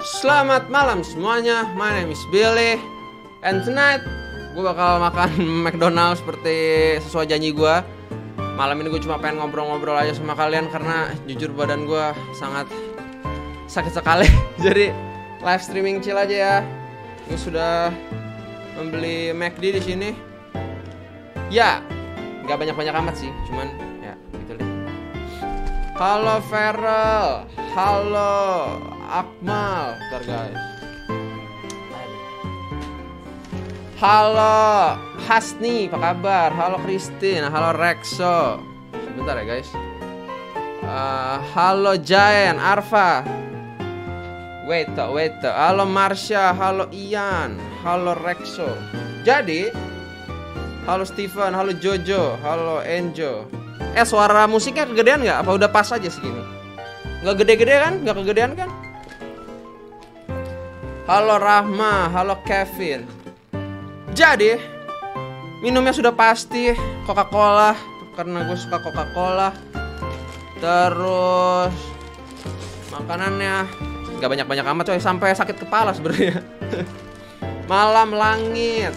Selamat malam semuanya, my name is Billy. And tonight, gue bakal makan McDonald's seperti sesuai janji gue. Malam ini gue cuma pengen ngobrol-ngobrol aja sama kalian, karena jujur badan gue sangat sakit sekali. Jadi live streaming chill aja ya. Gue sudah membeli McD di sini. Ya, gak banyak-banyak amat sih, cuman ya gitu deh. Halo Feral, halo Akmal, bentar guys. Halo Hasni, apa kabar? Halo Christine, halo Rexo. Sebentar ya guys. Halo Jayan, Arfa. Wait. Halo Marsha, halo Ian, halo Rexo. Jadi, halo Steven, halo Jojo, halo Enjo. Suara musiknya kegedean nggak? Apa udah pas aja segini? Nggak gede-gede kan? Nggak kegedean kan? Halo Rahma, halo Kevin. Jadi minumnya sudah pasti Coca-Cola, karena gue suka Coca-Cola. Terus makanannya nggak banyak-banyak amat coy, sampai sakit kepala sebenarnya. Malam langit.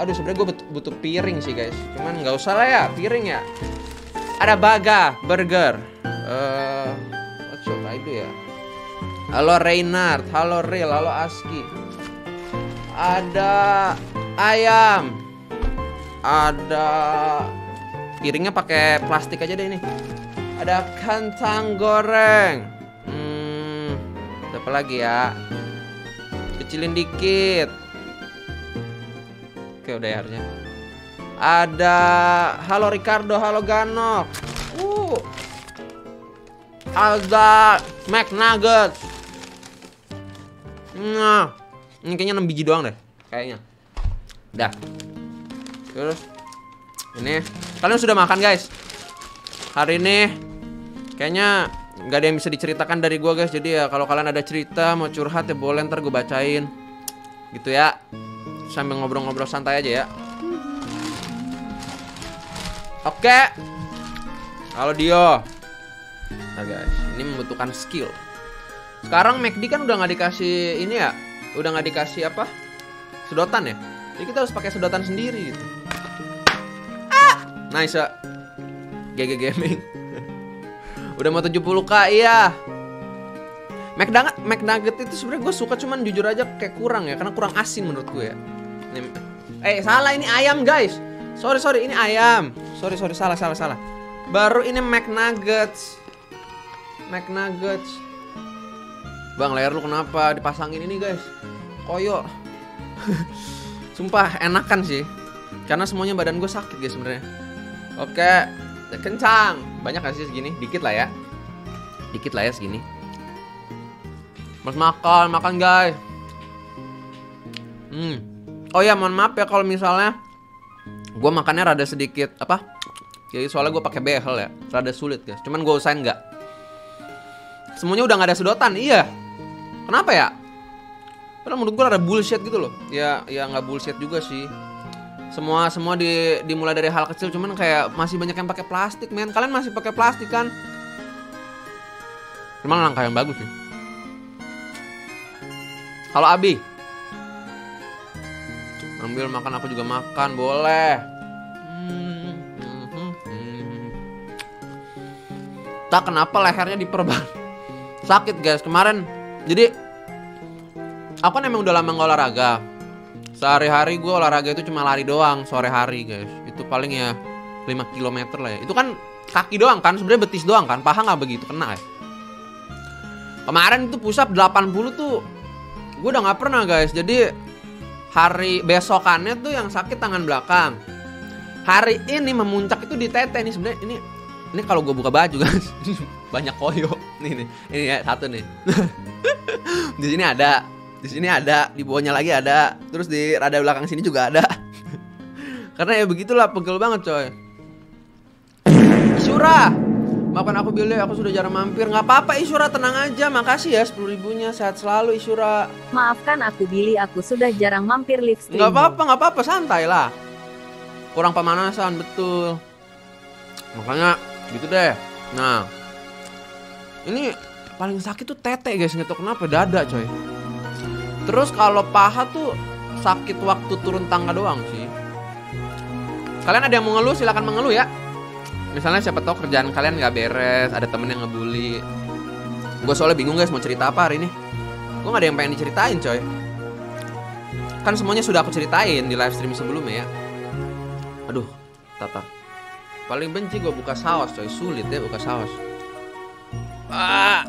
Aduh sebenarnya gue butuh piring sih guys. Cuman nggak usah lah ya, piring ya. Ada Baga Burger. What should I do ya? Halo Reynard, halo Real, halo Aski. Ada ayam. Ada piringnya pakai plastik aja deh ini. Ada kentang goreng. Apa lagi ya? Kecilin dikit. Oke, udah airnya. Ada halo Ricardo, halo Ganok. Ada McNuggets. Nah, ini kayaknya 6 biji doang deh, kayaknya. Dah. Terus ini kalian sudah makan guys? Hari ini kayaknya nggak ada yang bisa diceritakan dari gua guys. Jadi ya kalau kalian ada cerita mau curhat ya boleh, ntar gue bacain. Gitu ya. Sambil ngobrol-ngobrol santai aja ya. Oke. Halo Dio. Nah guys, ini membutuhkan skill. Sekarang McD kan udah nggak dikasih ini ya, udah nggak dikasih apa, sedotan ya. Jadi kita harus pakai sedotan sendiri gitu. Nice ya. GG Gaming. Udah mau 70k iya. McNugget itu sebenarnya gue suka, cuman jujur aja kayak kurang ya, karena kurang asin menurut gue ya. Ini, salah ini ayam guys. Sorry ini ayam. Sorry salah. Baru ini McNuggets. Bang, layar lu kenapa dipasangin ini guys? Koyok. Sumpah enakan sih, karena semuanya badan gue sakit guys sebenarnya. Oke, kencang. Banyak gak sih segini? Dikit lah ya segini. Mas makan guys. Oh ya, mohon maaf ya kalau misalnya gue makannya rada sedikit apa? Jadi soalnya gue pakai behel ya, rada sulit guys. Cuman gue usahain nggak. Semuanya udah nggak ada sedotan, iya. Kenapa ya? Padahal menurut gue ada bullshit gitu loh. Ya nggak bullshit juga sih. Semua dimulai dari hal kecil, cuman kayak masih banyak yang pakai plastik, men. Kalian masih pakai plastik kan? Memang langkah yang bagus sih. Halo Abi. Ambil makan, aku juga makan, boleh. Tak kenapa lehernya diperban. Sakit guys kemarin. Jadi aku kan emang udah lama gak olahraga. Sehari-hari gue olahraga itu cuma lari doang. Sore hari guys, itu paling ya 5 km lah ya. Itu kan kaki doang kan, sebenarnya betis doang kan. Paha gak begitu kena ya. Kemarin itu pusat 80 tuh gue udah gak pernah guys. Jadi hari besokannya tuh yang sakit tangan belakang. Hari ini memuncak itu di tete nih sebenarnya. Ini kalau gue buka baju guys. Banyak koyo. Nih ini ya, satu nih. Di sini ada, di sini ada, di bawahnya lagi ada, terus di rada belakang sini juga ada. Karena ya begitulah, pegel banget coy. Isura, makan aku Billy, aku sudah jarang mampir. Nggak apa-apa Isura, tenang aja, makasih ya 10.000-nya, sehat selalu Isura. Maafkan aku Billy, aku sudah jarang mampir live stream. Nggak apa-apa, santai lah. Kurang pemanasan, betul. Makanya gitu deh. Nah, ini paling sakit tuh tete guys, nggak tahu kenapa, dada coy. Terus kalau paha tuh sakit waktu turun tangga doang sih. Kalian ada yang mau ngeluh, silahkan mengeluh ya. Misalnya siapa tahu kerjaan kalian nggak beres, ada temen yang ngebully. Gue soalnya bingung guys mau cerita apa hari ini. Gue gak ada yang pengen diceritain coy. Kan semuanya sudah aku ceritain di live stream sebelumnya ya. Aduh, tata. Paling benci gue buka saus coy, sulit ya buka saus. Ah.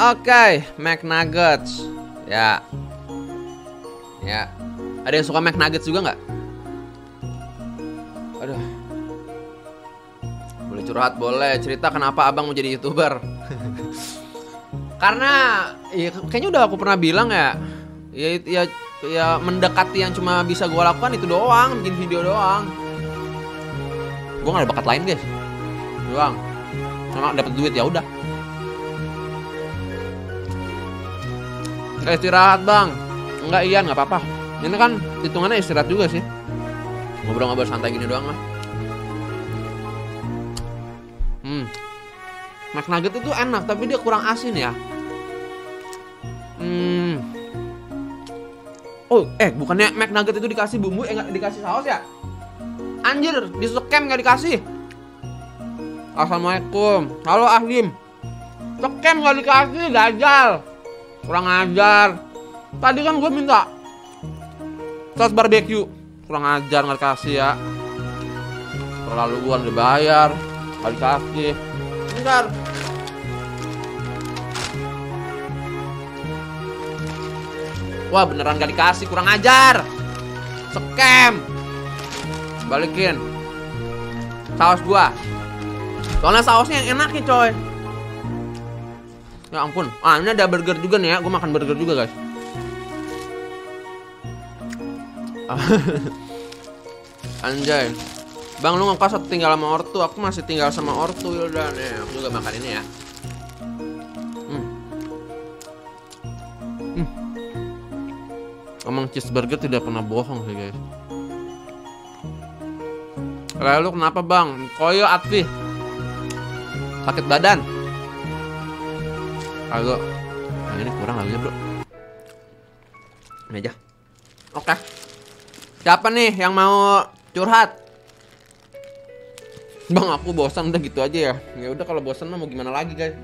Oke, McNuggets. Ya. Ya. Ada yang suka McNuggets juga nggak? Aduh. Boleh curhat, boleh cerita kenapa abang mau jadi YouTuber. Karena ya, kayaknya udah aku pernah bilang ya. Ya mendekati yang cuma bisa gue lakukan itu doang, bikin video doang. Gue gak ada bakat lain guys. Doang. Cuma dapat duit ya udah. Nggak istirahat bang? Enggak Ian, nggak apa-apa. Ini kan hitungannya istirahat juga sih. Ngobrol-ngobrol santai gini doang lah. McNugget itu enak tapi dia kurang asin ya. Oh bukannya McNugget itu dikasih bumbu, nggak dikasih saus ya? Anjir, di scam nggak dikasih. Assalamualaikum. Halo Ahlim. Scam nggak dikasih, dajal. Kurang ajar. Tadi kan gue minta saus barbecue. Kurang ajar nggak dikasih ya. Terlaluan, dibayar nggak dikasih. Bentar. Wah beneran nggak dikasih, kurang ajar. Scam. Balikin saus gua. Soalnya sausnya yang enak nih coy. Ya ampun, ini ada burger juga nih ya, gue makan burger juga guys. Anjay. Bang lu ngekos atau tinggal sama ortu? Aku masih tinggal sama ortu yaudah nih, aku juga makan ini ya. Emang cheeseburger tidak pernah bohong sih guys. Lalu kenapa bang? Koyo Atfi. Sakit badan. Agak ini kurang lagi bro. Ini aja. Oke. Siapa nih yang mau curhat? Bang aku bosan udah gitu aja ya. Ya udah kalau bosan mau gimana lagi guys.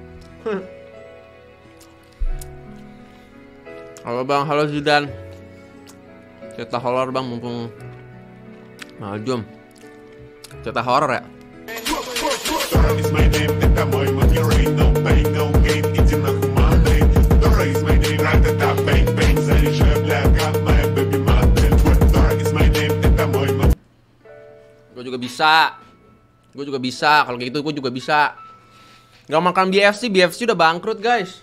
Halo bang, halo Zidan. Cerita horor bang mumpung malam. Cerita horor ya. Gue juga bisa. Gue juga bisa. Kalau kayak gitu gue juga bisa. Gak makan BFC. BFC udah bangkrut guys.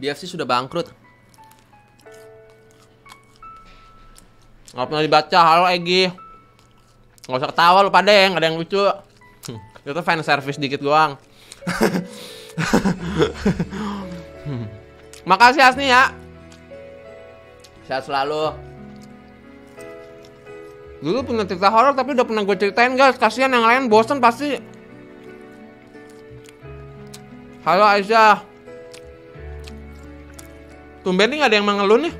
BFC sudah bangkrut. Gak pernah dibaca. Halo Egi. Gak usah ketawa lu pada ya. Gak ada yang lucu. Itu fan service dikit doang. Makasih Asni ya. Sehat selalu. Dulu punya cerita horor tapi udah pernah gue ceritain guys. Kasihan yang lain bosen pasti. Halo Aisyah. Tumben nih gak ada yang mengeluh nih.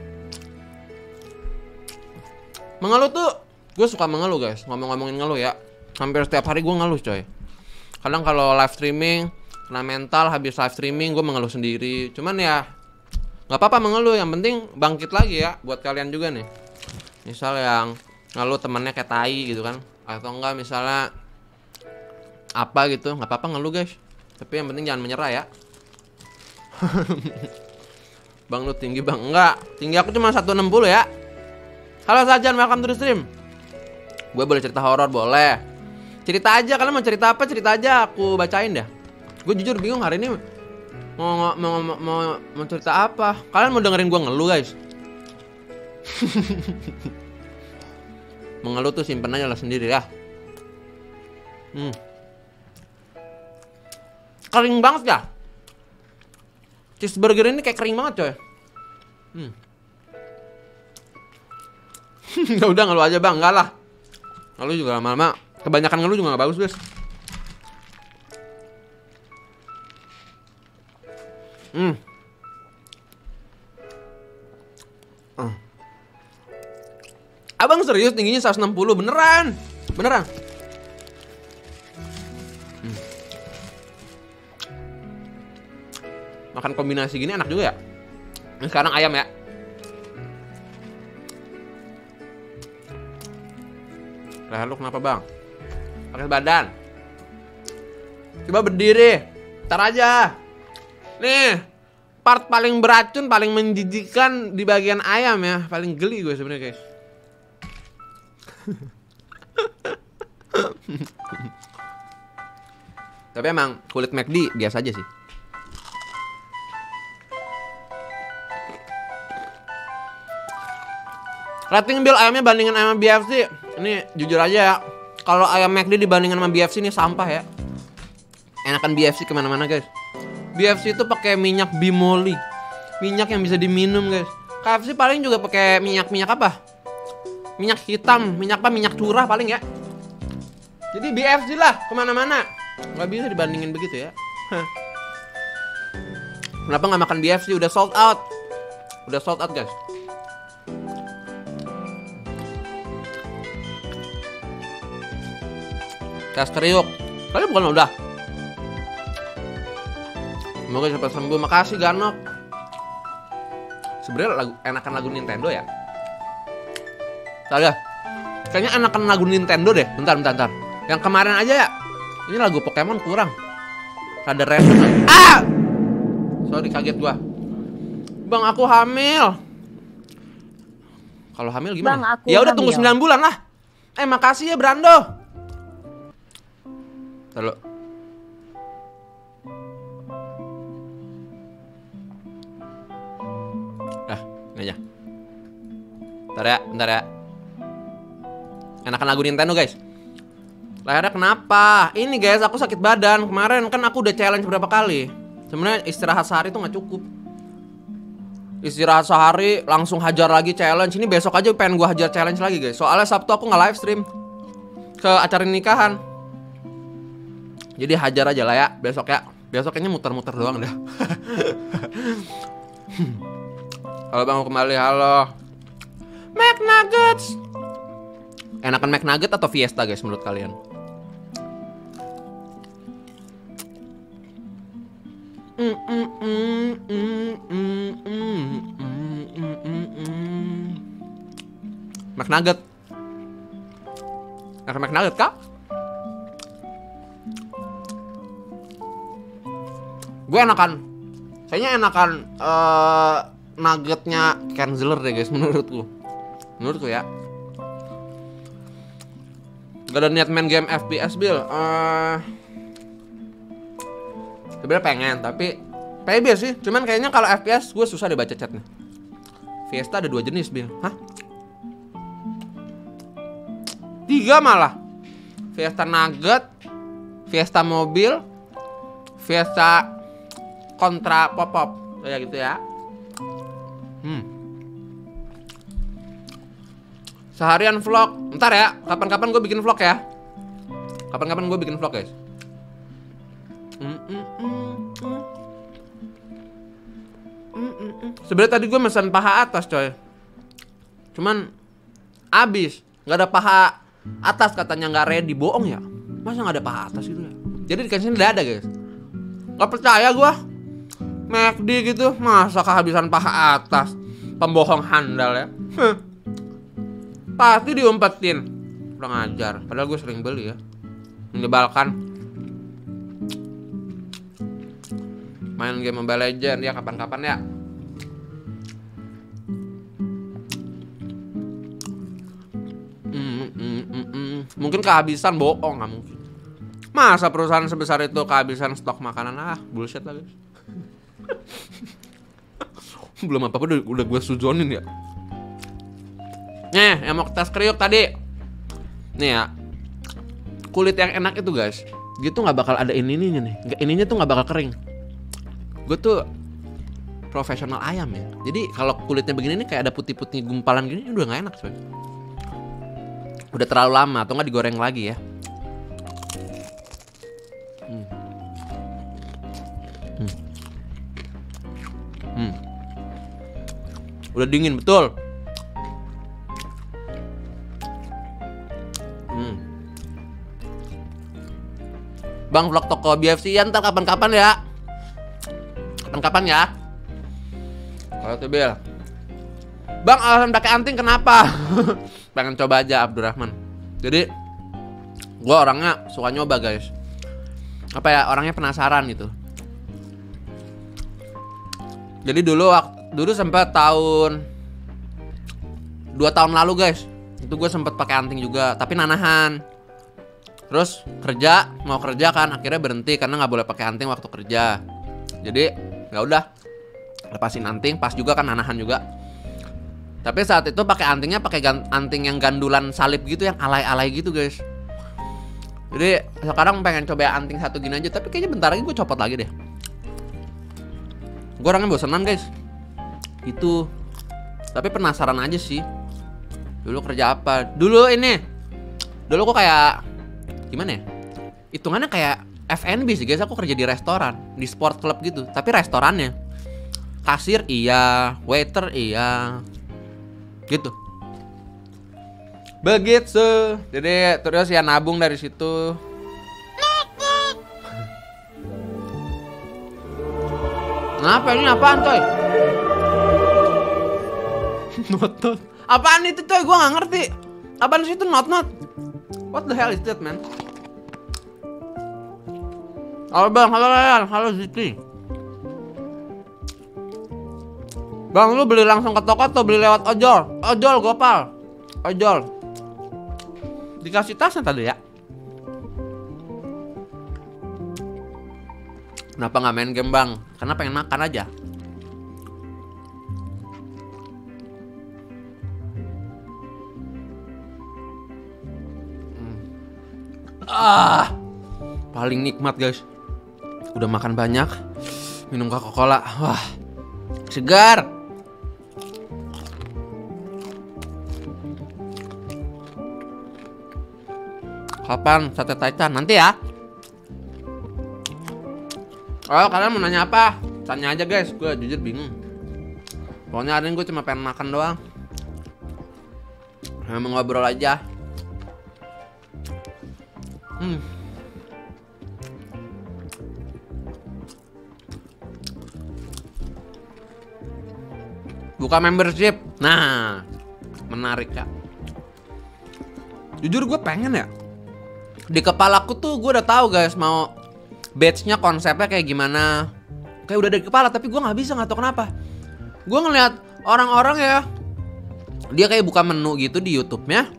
Mengeluh tuh gue suka mengeluh guys. Ngomongin ngeluh ya. Hampir setiap hari gue ngeluh coy. Kadang kalau live streaming kena mental, habis live streaming gue mengeluh sendiri. Cuman ya gak apa-apa mengeluh, yang penting bangkit lagi ya. Buat kalian juga nih. Misal yang ngeluh temennya kayak tai gitu kan, atau enggak misalnya apa gitu, nggak apa-apa ngeluh guys, tapi yang penting jangan menyerah ya. Bang lu tinggi bang? Enggak, tinggi aku cuma 160 ya. Halo Sajan, welcome to the stream. Gue boleh cerita horor? Boleh. Cerita aja, kalian mau cerita apa cerita aja, aku bacain deh. Gue jujur bingung hari ini mau cerita apa. Kalian mau dengerin gue ngeluh guys? Mengeluh tuh simpen aja lah sendiri ya. Kering banget ya. Cheeseburger ini kayak kering banget coy. Ya udah ngeluh aja bang, enggak lah. Ngeluh juga lama-lama, kebanyakan ngeluh juga gak bagus guys. Abang serius tingginya 160 beneran? Beneran? Makan kombinasi gini enak juga ya. Sekarang ayam ya. Lah lu kenapa bang? Pakai badan. Coba berdiri. Ntar aja. Nih. Part paling beracun, paling menjijikan di bagian ayam ya, paling geli gue sebenarnya guys. Tapi emang kulit McD biasa aja sih. Rating Bill ayamnya bandingin ayam BFC, ini jujur aja ya, kalau ayam McD dibandingin sama BFC ini sampah ya. Enakan BFC kemana-mana guys. BFC itu pakai minyak bimoli, minyak yang bisa diminum guys. KFC paling juga pakai minyak apa? Minyak hitam, minyak apa? Minyak curah paling ya. Jadi BFC lah kemana-mana, nggak bisa dibandingin begitu ya. Kenapa nggak makan BFC? Udah sold out guys. Tes teriuk, kalian bukan udah? Semoga cepat sembuh, makasih Ganok. Sebenarnya enakan lagu Nintendo ya. Tadang, kayaknya enakan lagu Nintendo deh. Bentar. Yang kemarin aja ya. Ini lagu Pokemon kurang. Ada reason. Ah! Sorry kaget gua. Bang aku hamil. Kalau hamil gimana? Ya udah tunggu 9 bulan lah. Makasih ya Brando. Halo. Aja. Bentar ya. Enakan lagu Nintendo guys. Lahirnya kenapa? Ini guys, aku sakit badan. Kemarin kan aku udah challenge berapa kali. Sebenarnya istirahat sehari tuh nggak cukup. Istirahat sehari langsung hajar lagi challenge. Ini besok aja pengen gua hajar challenge lagi guys. Soalnya Sabtu aku nggak live stream ke acara nikahan. Jadi hajar aja lah ya besok ya. Besok kayaknya muter-muter doang dah. Halo bang, kembali, halo McNuggets. Enakan McNugget atau Fiesta guys menurut kalian? McNugget. Enakan McNugget kak? Gue enakan. Kayaknya enakan nuggetnya canceler deh guys menurutku ya. Gak ada niat main game FPS Bill. Sebenarnya pengen tapi PB sih. Cuman kayaknya kalau FPS gue susah dibaca chatnya. Fiesta ada 2 jenis Bill. Hah? 3 malah. Fiesta nugget, Fiesta mobil, Fiesta kontra pop-pop kayak gitu ya. Seharian vlog. Ntar ya, kapan-kapan gue bikin vlog ya. Kapan-kapan gue bikin vlog guys. Sebenarnya tadi gue mesen paha atas coy. Cuman abis, nggak ada paha atas katanya nggak ready. Bohong ya. Masa nggak ada paha atas gitu ya. Jadi dikasih dada guys. Nggak percaya gue. McD gitu, masa kehabisan paha atas. Pembohong handal ya. Pasti diumpetin. Udah ngajar, padahal gue sering beli ya. Menyebalkan. Main game Mobile Legends ya kapan-kapan ya. Mungkin kehabisan, bohong nggak mungkin. Masa perusahaan sebesar itu kehabisan stok makanan? Bullshit lah guys. Belum apa-apa udah gue sujonin ya. Nih yang mau tes kriuk tadi. Nih ya, kulit yang enak itu guys, dia tuh gak bakal ada ininya nih. Ininya tuh gak bakal kering. Gue tuh profesional ayam ya. Jadi kalau kulitnya begini nih kayak ada putih-putih gumpalan gini, udah gak enak coy. Udah terlalu lama atau gak digoreng lagi ya. Udah dingin, betul. Bang, vlog toko BFC ya, ntar kapan-kapan ya. Kapan-kapan ya. Kalau tuh Bil. Bang, alasan pakai anting kenapa? Pengen coba aja Abdurrahman. Jadi gue orangnya suka nyoba, guys. Apa ya, orangnya penasaran gitu. Jadi dulu sempat tahun 2 tahun lalu, guys. Itu gue sempat pakai anting juga, tapi nanahan. Terus mau kerja kan, akhirnya berhenti karena nggak boleh pakai anting waktu kerja. Jadi ya udah lepasin anting, pas juga kan nanahan juga. Tapi saat itu pakai antingnya pakai anting yang gandulan salib gitu, yang alay-alay gitu, guys. Jadi sekarang pengen coba anting satu gini aja, tapi kayaknya bentar lagi gue copot lagi deh. Gue orangnya bosenan, guys. Itu. Tapi penasaran aja sih. Dulu kerja apa? Dulu gue kayak gimana ya? Hitungannya kayak F&B sih, guys. Aku kerja di restoran, di sport club gitu. Tapi restorannya kasir iya, waiter iya. Gitu. Begitu. Jadi terus ya nabung dari situ. Kenapa ini apaan, coy? Not-not. Apaan itu, coy? Gua nggak ngerti. Apaan sih itu not-not? What the hell is that, man? Halo Bang, halo Ryan, halo Ziti. Bang, lu beli langsung ke toko atau beli lewat ojol? Ojol, gopal. Ojol. Dikasih tasnya tadi ya? Kenapa nggak main game, Bang? Karena pengen makan aja. Ah, paling nikmat, guys. Udah makan banyak, minum Coca-Cola. Wah, segar. Kapan sate taichan? Nanti ya. Oh, kalian mau nanya apa? Tanya aja, guys. Gue jujur bingung. Pokoknya hari ini gue cuma pengen makan doang. Mau ngobrol aja. Buka membership. Nah, menarik ya. Jujur gue pengen ya. Di kepalaku tuh gue udah tahu, guys, mau batch-nya konsepnya kayak gimana. Kayak udah dari kepala, tapi gue nggak bisa, nggak tahu kenapa. Gue ngeliat orang-orang ya, dia kayak buka menu gitu di YouTube-nya,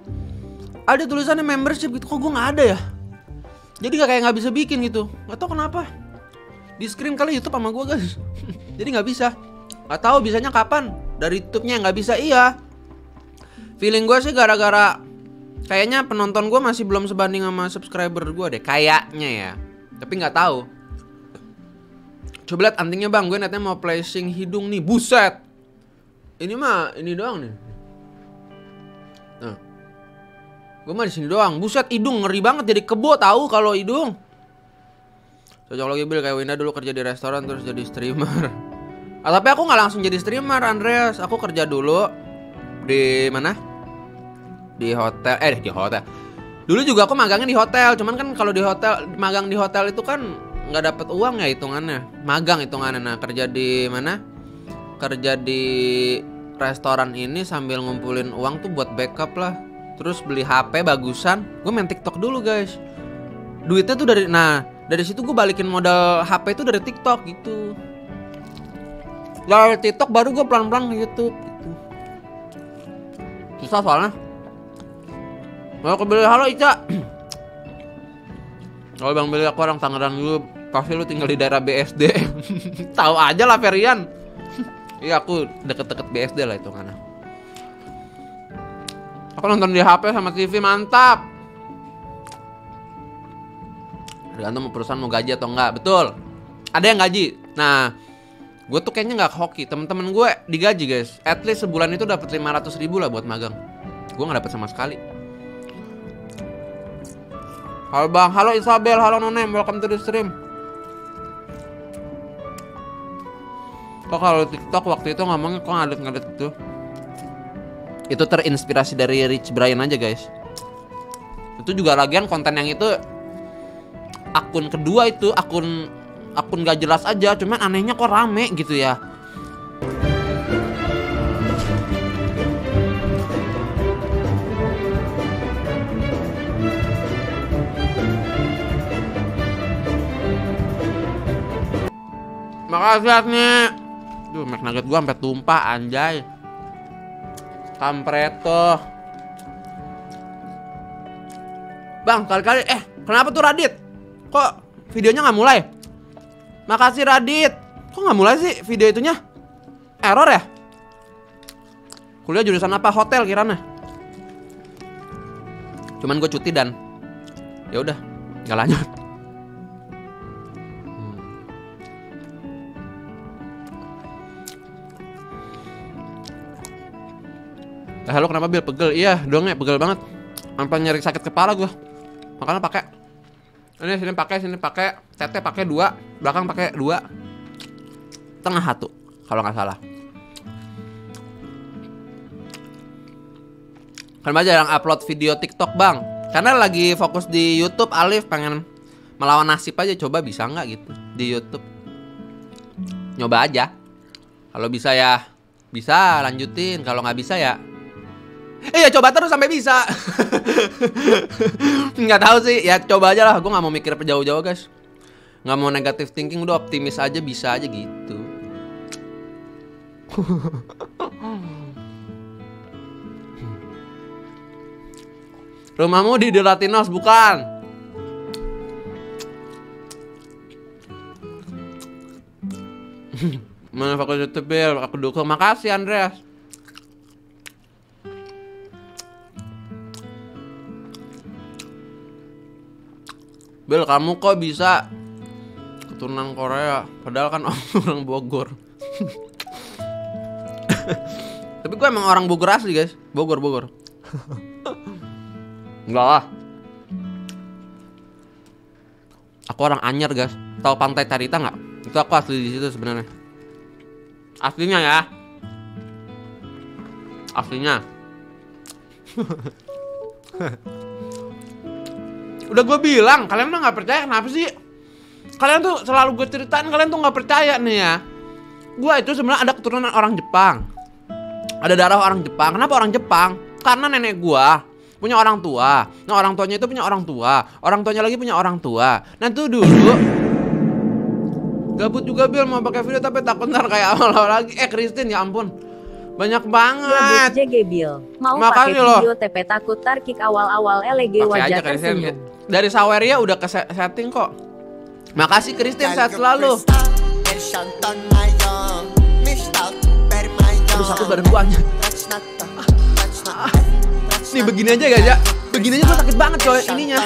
ada tulisannya membership gitu. Kok gue nggak ada ya? Jadi kayak nggak bisa bikin gitu, nggak tau kenapa. Di screen kali YouTube sama gue, guys. Jadi nggak bisa, nggak tahu bisanya kapan. Dari YouTube-nya nggak bisa, iya. Feeling gue sih gara-gara kayaknya penonton gue masih belum sebanding sama subscriber gue deh, kayaknya ya. Tapi nggak tahu. Coba lihat antingnya, Bang. Gue niatnya mau placing hidung nih, buset. Ini mah ini doang nih. Nah, gue mah di sini doang. Buset, hidung ngeri banget, jadi kebo tahu kalau hidung. Cocok lagi, Bil, kayak Winda dulu kerja di restoran terus jadi streamer. Ah, tapi aku nggak langsung jadi streamer, Andreas. Aku kerja dulu di mana? Di hotel. Di hotel. Dulu juga aku magangnya di hotel. Cuman kan kalau di hotel, magang di hotel itu kan nggak dapet uang ya hitungannya. Magang hitungannya. Nah, kerja di mana? Kerja di restoran ini sambil ngumpulin uang tuh buat backup lah. Terus beli HP bagusan. Gue main TikTok dulu, guys. Duitnya tuh dari situ gue balikin modal HP itu dari TikTok gitu. Dari TikTok baru gue pelan-pelan ke YouTube gitu. Susah soalnya. Kalau aku beli, halo Ica. Kalau Bang Billy, aku orang Tangerang dulu. Pasti lu tinggal di daerah BSD. Tahu aja lah, Ferian. Iya, aku deket-deket BSD lah itu karena. Aku nonton di HP sama TV, mantap. Tergantung perusahaan mau gaji atau enggak, betul. Ada yang gaji. Nah, gue tuh kayaknya nggak hoki. Temen-temen gue digaji, guys. At least sebulan itu dapat 500.000 lah buat magang. Gue nggak dapat sama sekali. Halo Bang, halo Isabel, halo Nonem, welcome to the stream. Kok kalau TikTok waktu itu ngomongnya kok ngadet-ngadet gitu. Itu terinspirasi dari Rich Brian aja, guys. Itu juga lagian konten yang itu akun kedua itu, akun gak jelas aja, cuman anehnya kok rame gitu ya. Makasih nih. Duh, McNugget gua sampai tumpah anjay. Kampreto. Bang, kali-kali kenapa tuh Radit? Kok videonya nggak mulai? Makasih Radit. Kok nggak mulai sih video itunya? Error ya? Kuliah jurusan apa? Hotel kirana. Cuman gue cuti dan ya udah, nggak lanjut. Halo, kenapa Bil pegel? Iya, doangnya pegel banget. Sampai nyeri sakit kepala gua. Makanya pakai. Ini sini pakai, tete pakai 2, belakang pakai 2. Tengah 1 kalau nggak salah. Kan aja yang upload video TikTok, Bang. Karena lagi fokus di YouTube, Alif pengen melawan nasib aja, coba bisa nggak gitu di YouTube. Nyoba aja. Kalau bisa ya bisa lanjutin, kalau nggak bisa ya iya coba terus sampai bisa. Nggak tahu sih ya, coba aja lah. Gue nggak mau mikir jauh-jauh, guys. Nggak mau negative thinking, udah optimis aja, bisa aja gitu. Rumahmu di The Latinos bukan? Mana fokus YouTube, Bil? Aku dukung. Makasih Andreas. Bil, kamu kok bisa keturunan Korea? Padahal kan orang Bogor. Tapi gue emang orang Bogor asli, guys. Bogor. Enggak lah. Aku orang Anyer, guys. Tahu Pantai Carita nggak? Itu aku asli di situ sebenarnya. Aslinya ya. Aslinya. Udah gue bilang, kalian tuh nggak percaya, kenapa sih? Kalian tuh selalu gue ceritain, kalian tuh nggak percaya nih ya. Gue itu sebenarnya ada keturunan orang Jepang. Ada darah orang Jepang. Kenapa orang Jepang? Karena nenek gue punya orang tua. Nah, orang tuanya itu punya orang tua. Orang tuanya lagi punya orang tua. Nah, itu dulu. Gabut juga, Bil, mau pakai video tapi takut ntar kayak awal-awal lagi. Christine, ya ampun. Banyak banget. Gabut JG, Bil. Mau pakai video TP takut tarkik awal-awal LG wajah tersenyum. Dari Saweria udah ke setting kok. Makasih Christine, sehat selalu. Terus aku badan gua aja. Nih begini aja guys ya. Begini aja tuh sakit banget coy ininya.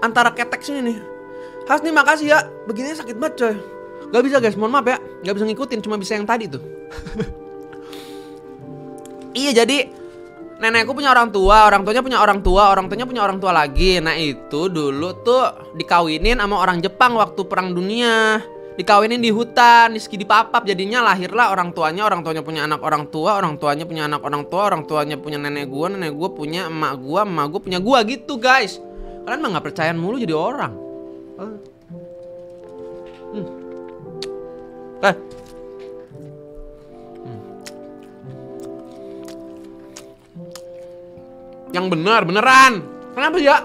Antara ketek sini nih. Has nih makasih ya. Begininya sakit banget coy. Gak bisa guys, mohon maaf ya. Gak bisa ngikutin, cuma bisa yang tadi tuh. Iya, jadi nenekku punya orang tua, orang tuanya punya orang tua, orang tuanya punya orang tua lagi. Nah itu dulu tuh dikawinin sama orang Jepang waktu perang dunia. Dikawinin di hutan, di Skidipapap. Jadinya lahirlah orang tuanya punya anak orang tuanya punya anak orang tuanya punya nenek gua punya emak gua punya gua gitu guys. Kalian mah gak percayaan mulu jadi orang. Yang beneran. Kenapa ya?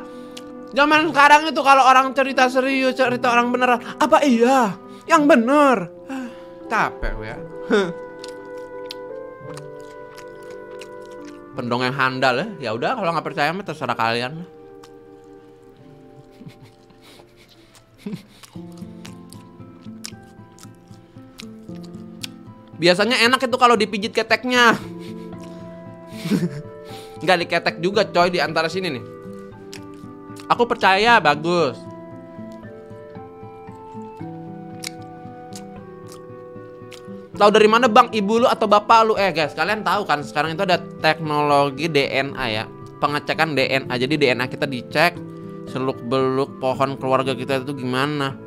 Zaman sekarang itu kalau orang cerita serius, cerita orang beneran. Apa iya? Yang bener. Capek ya. Pendongeng handal ya. Ya udah kalau nggak percaya mah terserah kalian. Biasanya enak itu kalau dipijit keteknya. Nggak diketek juga coy di antara sini nih. Aku percaya bagus. Tahu dari mana bang, ibu lu atau bapak lu? Guys, kalian tahu kan sekarang itu ada teknologi DNA ya, pengecekan DNA. Jadi DNA kita dicek seluk beluk pohon keluarga kita itu gimana.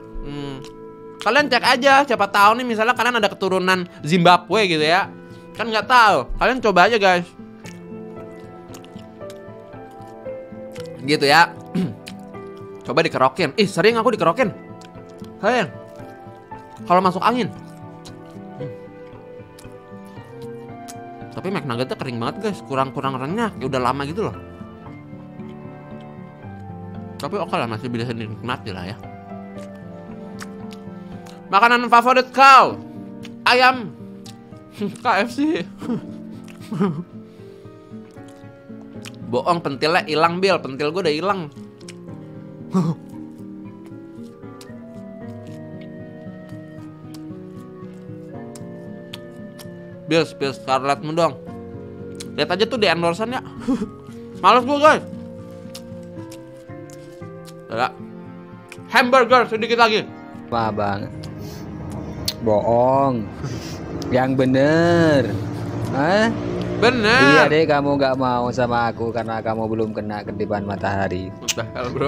Kalian cek aja, siapa tahu nih misalnya kalian ada keturunan Zimbabwe gitu ya. Kan nggak tahu. Kalian coba aja, guys. Gitu ya. Coba dikerokin. Ih, sering aku dikerokin. Sayang. Kalau masuk angin. Tapi McNuggetnya kering banget, guys. Kurang renyah. Ya udah lama gitu loh. Tapi oke lah, masih bisa dinikmati lah ya. Makanan favorit kau? Ayam KFC. Bohong, pentilnya hilang, Bil. Pentil gue udah hilang. Bil Scarletmu dong. Lihat aja tuh di endorsean ya. Males gue, guys. Tidak. Hamburger sedikit lagi. Wah, Bang. Bohong. Yang bener. Hah? Bener. Iya deh, kamu gak mau sama aku karena kamu belum kena kedipan matahari.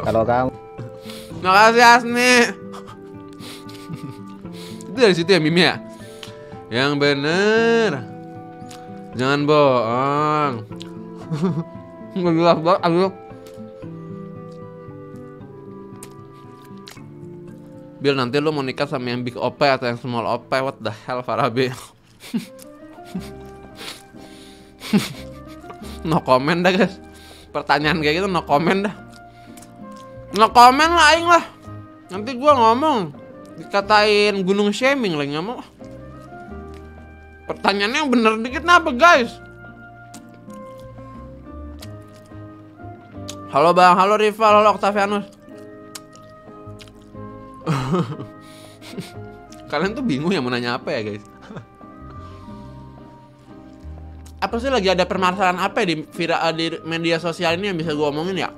Kalau kamu, makasih Asni. Itu dari situ ya Mimi ya. Yang bener, jangan bohong. Nggak jelas banget, aduh. Bil, nanti lu mau nikah sama yang big OP atau yang small OP? What the hell, Farabi? No comment dah, guys. Pertanyaan kayak gitu no comment dah. No comment lah, aing lah. Nanti gua ngomong dikatain gunung shaming lagi ngomong. Pertanyaannya yang bener dikit kenapa, guys? Halo Bang, halo Rival, halo Octavianus. Kalian tuh bingung ya mau nanya apa ya, guys? Apa sih lagi ada permasalahan apa ya di media sosial ini yang bisa gue omongin ya?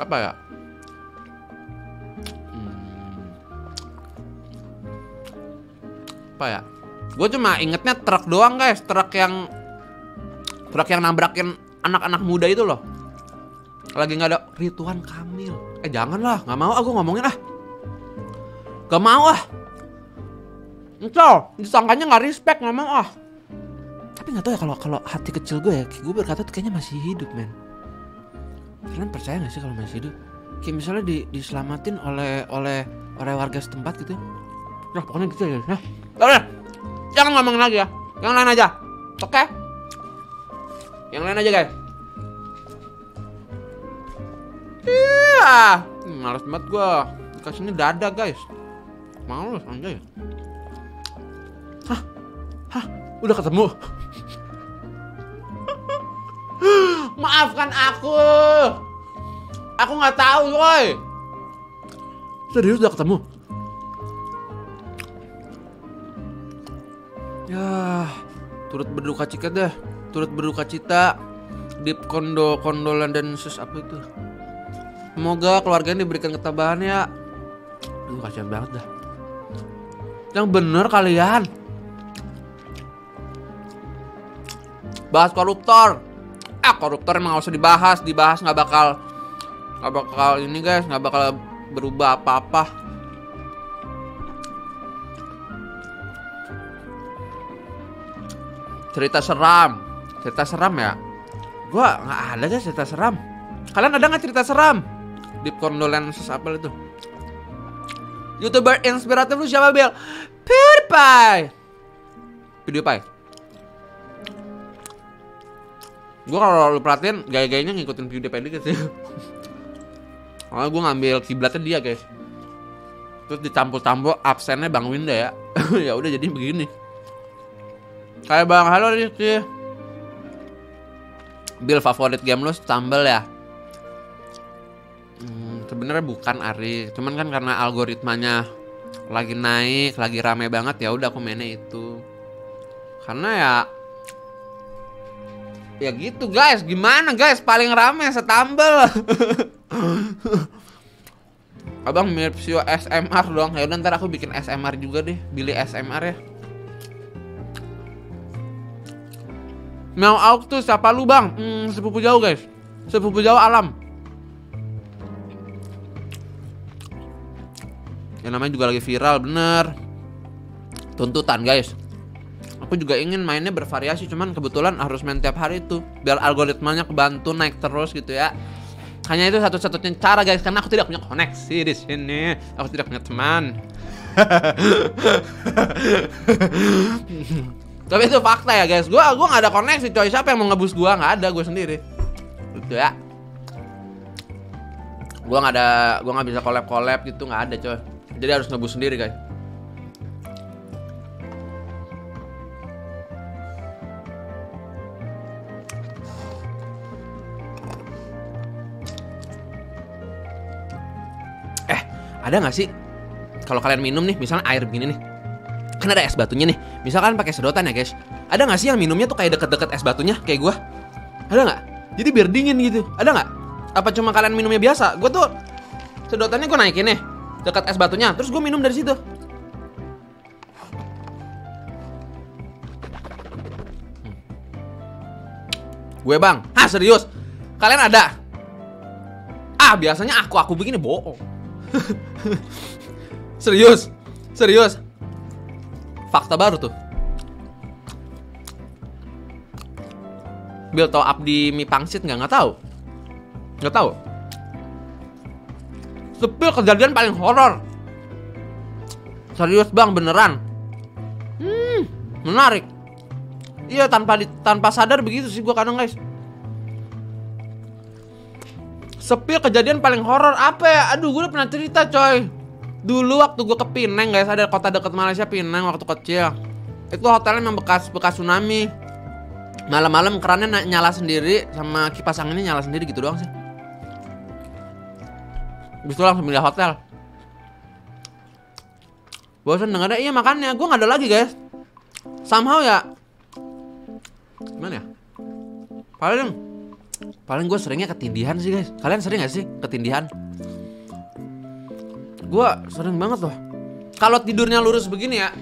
Apa ya? Apa ya? Gue cuma ingetnya truk doang, guys. Truk yang nabrakin anak-anak muda itu loh. Lagi nggak ada Rituan Kamil. Janganlah, nggak mau aku ngomongin ah. Gak mau ah. Entah, disangkanya nggak respect ngomong ah. Tapi nggak tahu ya, kalau hati kecil gue ya, gue berkata tuh kayaknya masih hidup, men. Kalian percaya nggak sih kalau masih hidup? Kayak misalnya diselamatin oleh warga setempat gitu. Nah, pokoknya gitu ya. Nah, udah. Jangan ngomongin lagi ya. Yang lain aja. Oke? Yang lain aja, guys. Iya. Males banget gue. Dikasihnya dada, guys. Males anjay. Hah, udah ketemu. Maafkan aku. Aku nggak tahu, woi. Serius udah ketemu? Ya, turut berduka cita di kondolan dan sus apa itu. Semoga keluarganya diberikan ketabahan ya. Aduh, kasihan banget dah. Yang bener kalian. Bahas koruptor. Koruptor emang gak usah dibahas nggak bakal ini, guys, nggak bakal berubah apa-apa. Cerita seram ya, gua nggak ada, guys, cerita seram. Kalian ada nggak cerita seram di condolences apa itu? YouTuber inspiratif lu siapa, Bel? PewDiePie. Gue kalau lu perhatiin gaya-gayanya ngikutin PewDiePie dikit sih. Karena gue ngambil kiblatnya dia, guys. Terus dicampur-campur absennya Bang Winda ya. Ya udah jadi begini. Kayak Bang, halo Rizky. Bil, favorit game lu Stumble ya? Sebenarnya bukan, Ari. Cuman kan karena algoritmanya lagi naik, lagi rame banget, ya udah aku mainnya itu. Karena ya gitu, guys, gimana, guys, paling rame setambel. Abang mirip Sio SMR doang. Ya udah, ntar aku bikin SMR juga deh, Billy SMR ya. Mau auk tuh siapa lu, Bang? Sepupu jauh, guys. Sepupu jauh alam. Yang namanya juga lagi viral, bener. Tuntutan, guys. Aku juga ingin mainnya bervariasi, cuman kebetulan harus main tiap hari itu biar algoritmanya kebantu naik terus gitu ya. Hanya itu satu-satunya cara, guys, karena aku tidak punya koneksi di sini. Aku tidak punya teman. Tapi itu fakta ya, guys. Gua nggak ada koneksi, coy. Siapa yang mau ngebus gua? Nggak ada, gua sendiri. Gitu ya. Gua nggak bisa collab-collab gitu, nggak ada, coy. Jadi harus ngebus sendiri, guys. Ada nggak sih kalau kalian minum nih, misalnya air begini nih, kan ada es batunya nih. Misalkan pakai sedotan ya, guys. Ada nggak sih yang minumnya tuh kayak deket-deket es batunya, kayak gua? Ada nggak? Jadi biar dingin gitu. Ada nggak? Apa cuma kalian minumnya biasa? Gua tuh sedotannya gua naikin nih, dekat es batunya, terus gua minum dari situ. Gue bang, ah serius? Kalian ada? Ah biasanya aku begini bohong. Serius, fakta baru tuh. Bil tau abdi mie pangsit nggak tahu. Sepil kejadian paling horor. Serius bang, beneran. Menarik. Iya tanpa sadar begitu sih gua kadang, guys. Sepil kejadian paling horor apa ya? Aduh, gue udah pernah cerita, coy. Dulu waktu gue ke Pineng, guys, ada kota dekat Malaysia, Pineng, waktu kecil. Itu hotelnya memang bekas tsunami. Malam-malam kerannya nyala sendiri, sama kipas anginnya nyala sendiri, gitu doang sih. Habis itu langsung pindah hotel. Bosan nggak ada, iya makannya. Gue nggak ada lagi, guys. Somehow ya. Gimana ya? Paling gue seringnya ketindihan sih, guys. Kalian sering gak sih ketindihan? Gue sering banget loh. Kalau tidurnya lurus begini ya,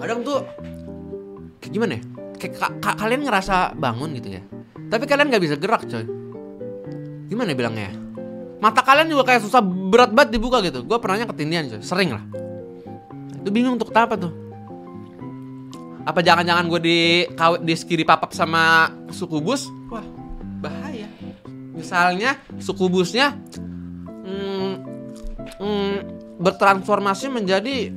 kadang tuh kayak gimana ya, kayak kalian ngerasa bangun gitu ya, tapi kalian gak bisa gerak, coy. Gimana bilangnya ya, mata kalian juga kayak susah, berat banget dibuka gitu. Gue pernahnya ketindihan, coy. Sering lah. Itu bingung tuh kenapa tuh. Apa jangan-jangan gue di kiri papap sama sukubus? Wah, bahaya. Misalnya sukubusnya bertransformasi menjadi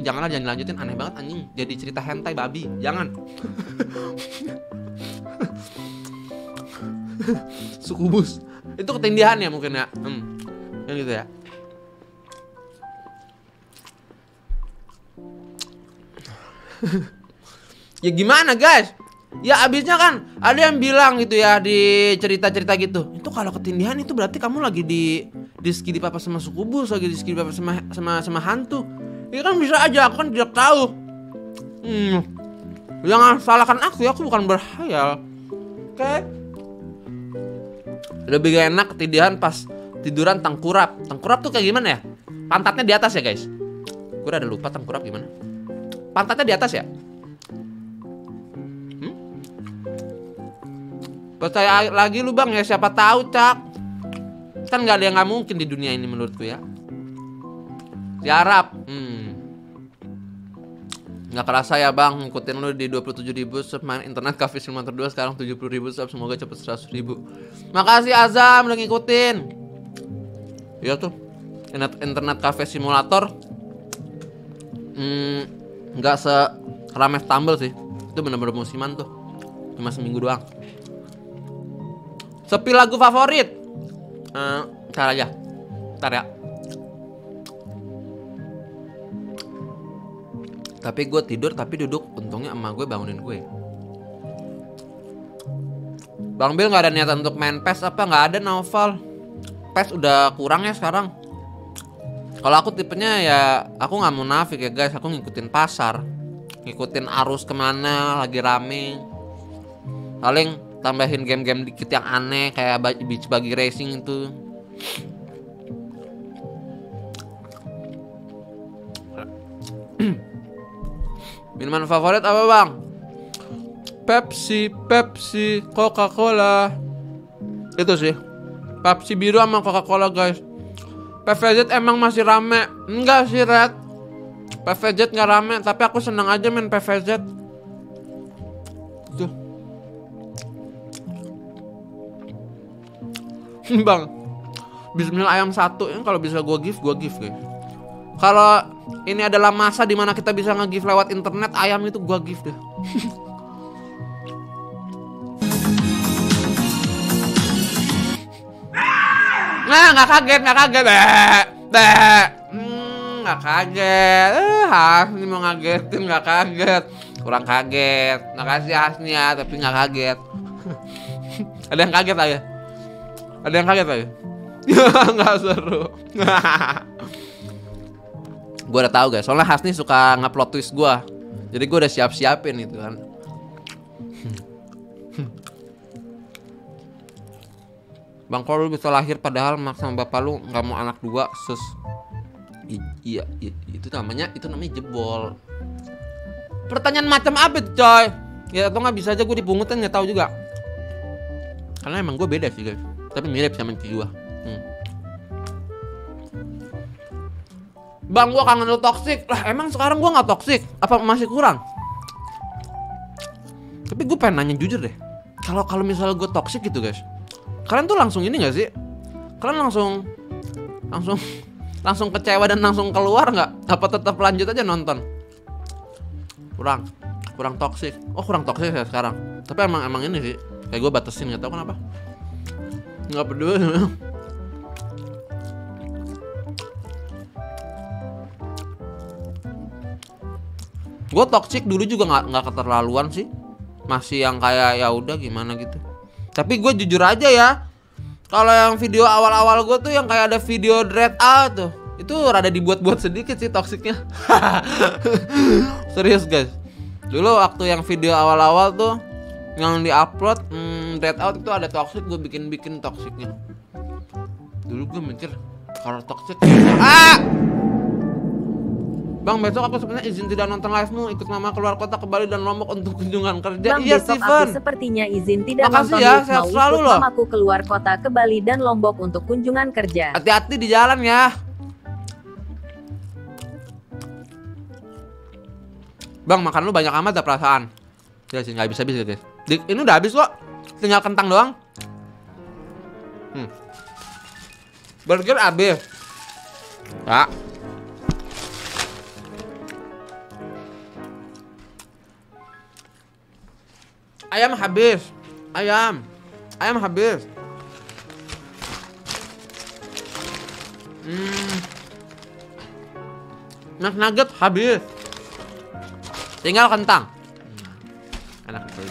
janganlah, jangan lanjutin, aneh banget anjing. Jadi cerita hentai babi. Jangan. Sukubus. Itu ketindihan ya mungkin ya. Ya gitu ya. Ya gimana, guys? Ya abisnya kan ada yang bilang gitu ya di cerita-cerita gitu. Itu kalau ketindihan itu berarti kamu lagi di skidi papa sama sukubus, lagi di skidi papa sama hantu. Ya kan bisa aja, aku kan tidak tahu. Jangan salahkan aku ya, aku bukan berhayal. Oke. Okay. Lebih gak enak ketindihan pas tiduran tengkurap. Tengkurap tuh kayak gimana ya? Pantatnya di atas ya, guys. Gue udah lupa tengkurap gimana. Pantatnya di atas ya? Percaya lagi lu bang ya, siapa tahu cak. Kan gak ada yang gak mungkin di dunia ini menurutku ya. Di Arab gak kerasa ya bang, ngikutin lu di 27.000 sub. Main Internet Cafe Simulator 2 sekarang 70.000 sub. Semoga cepet 100.000. Makasih Azam udah ngikutin. Iya tuh Internet Cafe Simulator nggak serame Stumble sih. Itu bener-bener musiman tuh. Cuma seminggu doang. Sepi lagu favorit. Ntar aja. Ntar ya. Tapi gue tidur tapi duduk. Untungnya emak gue bangunin gue. Bang Bil gak ada niatan untuk main PES apa? Gak ada Novel. PES udah kurang ya sekarang. Kalau aku tipenya ya, aku nggak munafik ya guys, aku ngikutin pasar, ngikutin arus kemana lagi rame. Paling tambahin game-game dikit yang aneh kayak Beach Buggy Racing itu. Minuman favorit apa bang? Pepsi, Coca-Cola. Itu sih. Pepsi biru sama Coca-Cola guys. PVZ emang masih rame? Enggak sih, Red. PVZ nggak rame, tapi aku seneng aja main PVZ. Tuh. Bang, bismillah ayam satu ini kalau bisa gua give guys. Kalau ini adalah masa dimana kita bisa nge-give lewat internet, ayam itu gua give deh. Nah, nggak kaget. Nggak kaget. Hasni mau ngagetin nggak kaget. Kurang kaget. Makasih Hasni ya, tapi nggak kaget. Ada yang kaget aja. Nggak seru. Gue udah tahu guys, soalnya Hasni suka nge-plot twist gue. Jadi gue udah siap-siapin itu kan. Bang, kalau lu bisa lahir padahal mak sama bapak lu nggak mau anak dua, sus. Iya, itu namanya jebol. Pertanyaan macam apa itu, coy? Ya atau nggak bisa aja gue dipungutin, nggak tahu juga. Karena emang gue beda sih guys, tapi mirip sama jiwa. Bang, gua kangen lu toksik. Lah, emang sekarang gua nggak toksik? Apa masih kurang? Tapi gue pengen nanya jujur deh. Kalau misalnya gue toksik gitu, guys. Kalian tuh langsung ini nggak sih? Kalian langsung kecewa dan langsung keluar nggak? Apa tetap lanjut aja nonton? Kurang toksik. Oh, kurang toksik ya sekarang. Tapi emang ini sih. Kayak gue batasin, nggak tahu kenapa. Nggak peduli. Gue toxic dulu juga nggak keterlaluan sih, masih yang kayak ya udah gimana gitu. Tapi gue jujur aja ya, kalau yang video awal-awal gue tuh yang kayak ada video Dread Out tuh, itu rada dibuat-buat sedikit sih toxicnya. Serius guys, dulu waktu yang video awal-awal tuh yang diupload Dread Out itu ada toxic, gue bikin toxicnya. Dulu gue mikir kalau toxic, Bang, besok aku sebenarnya izin tidak nonton live-mu, ikut mama keluar kota ke Bali dan Lombok untuk kunjungan kerja. Bang, iya, Steven. Aku sepertinya izin tidak nonton ya, live-mu, ikut mamaku keluar kota ke Bali dan Lombok untuk kunjungan kerja. Hati-hati di jalan ya. Bang, makan lu banyak amat dah perasaan. Ya sih, nggak habis-habis guys. Ini udah habis kok, tinggal kentang doang. Burger habis. Ya. Ayam habis. McNugget habis. Tinggal kentang. Enak itu.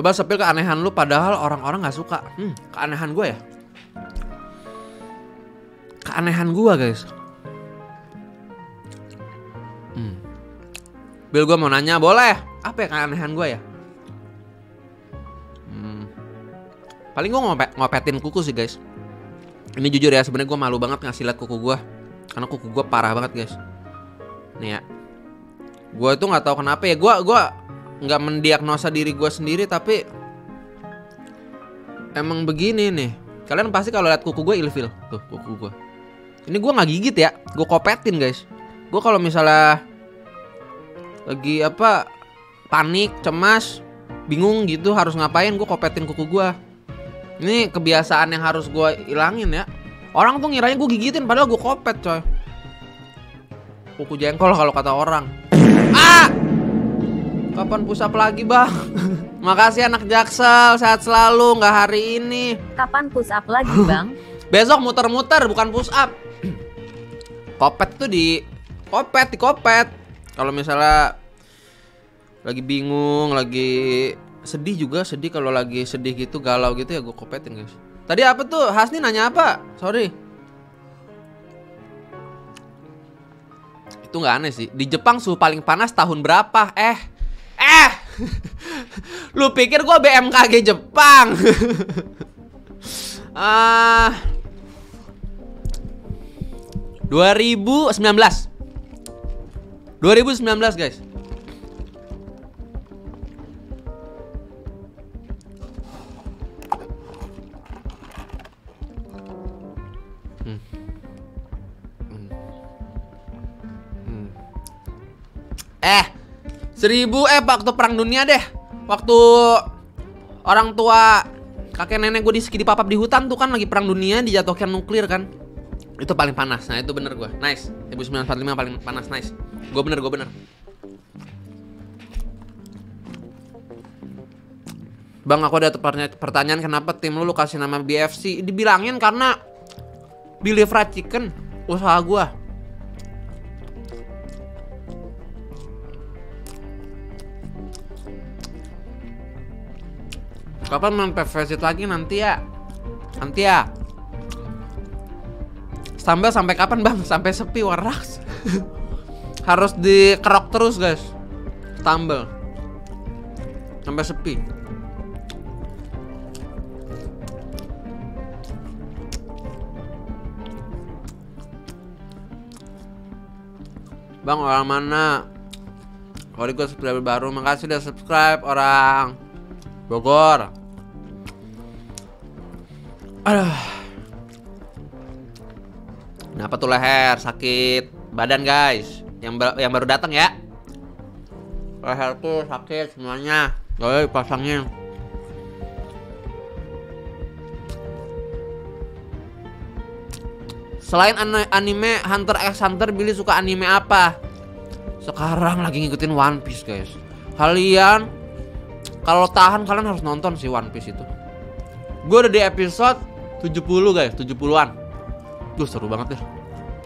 Coba sepil keanehan lu padahal orang-orang nggak suka. Keanehan gue ya. Keanehan gue guys. Bil, gue mau nanya, boleh? Apa ya keanehan gue ya? Paling gue ngopetin kuku sih guys. Ini jujur ya, sebenarnya gue malu banget ngasih lihat kuku gue, karena kuku gue parah banget guys. Nih ya, gue tuh nggak tahu kenapa ya, gue nggak mendiagnosa diri gue sendiri, tapi emang begini nih. Kalian pasti kalau lihat kuku gue ilfil tuh kuku gue. Ini gue nggak gigit ya, gue kopetin guys. Gue kalau misalnya lagi apa panik, cemas, bingung gitu harus ngapain, gue kopetin kuku gue. Ini kebiasaan yang harus gue ilangin ya. Orang tuh ngiranya gue gigitin padahal gue kopet coy. Kuku jengkol kalau kata orang. Kapan pusap lagi bang? Makasih anak Jaksel, sehat selalu. Nggak hari ini. Kapan pusap lagi bang? Besok muter-muter bukan pusap. Kopet tuh di kopet. Kalau misalnya lagi bingung, lagi sedih juga, sedih kalau lagi sedih gitu, galau gitu ya gue kopetin guys. Tadi apa tuh? Hasni nanya apa? Sorry. Itu nggak aneh sih. Di Jepang suhu paling panas tahun berapa? Lu pikir gue BMKG Jepang? Ah, 2019 guys. Waktu perang dunia deh. Waktu orang tua kakek nenek gue dipapap di hutan tuh kan, lagi perang dunia, dijatuhkan nuklir kan. Itu paling panas. Nah itu bener gue. Nice. 1945 paling panas. Nice. Gue bener, gue bener. Bang, aku ada pertanyaan, kenapa tim lu kasih nama BFC? Dibilangin karena Billy Fried Chicken, usaha gua. Kapan main PES lagi? Nanti ya. Nanti ya. Sambal sampai kapan, Bang? Sampai sepi waras. Harus dikerok terus, guys. Sambal. Sampai sepi. Bang, orang mana? Kalau gue subscriber baru, makasih udah subscribe orang Bogor. Aduh. Kenapa tuh leher? Sakit badan, guys. Yang baru datang ya. Leher tuh sakit semuanya. Yoi, pasangin. Selain anime Hunter x Hunter, Billy suka anime apa? Sekarang lagi ngikutin One Piece, guys. Kalian kalau tahan, kalian harus nonton si One Piece itu. Gue udah di episode 70, guys, 70-an. Duh, seru banget deh.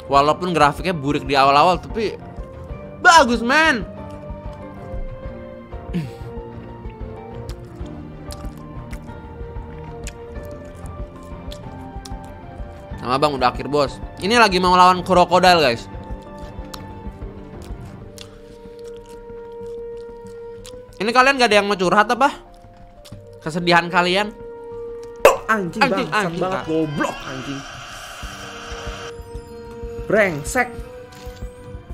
Walaupun grafiknya burik di awal-awal, tapi bagus, man. Sama Bang, udah akhir bos. Ini lagi mau lawan krokodil, guys. Ini kalian gak ada yang mau curhat apa? Kesedihan kalian? Anjing banget, goblok anjing. Brengsek.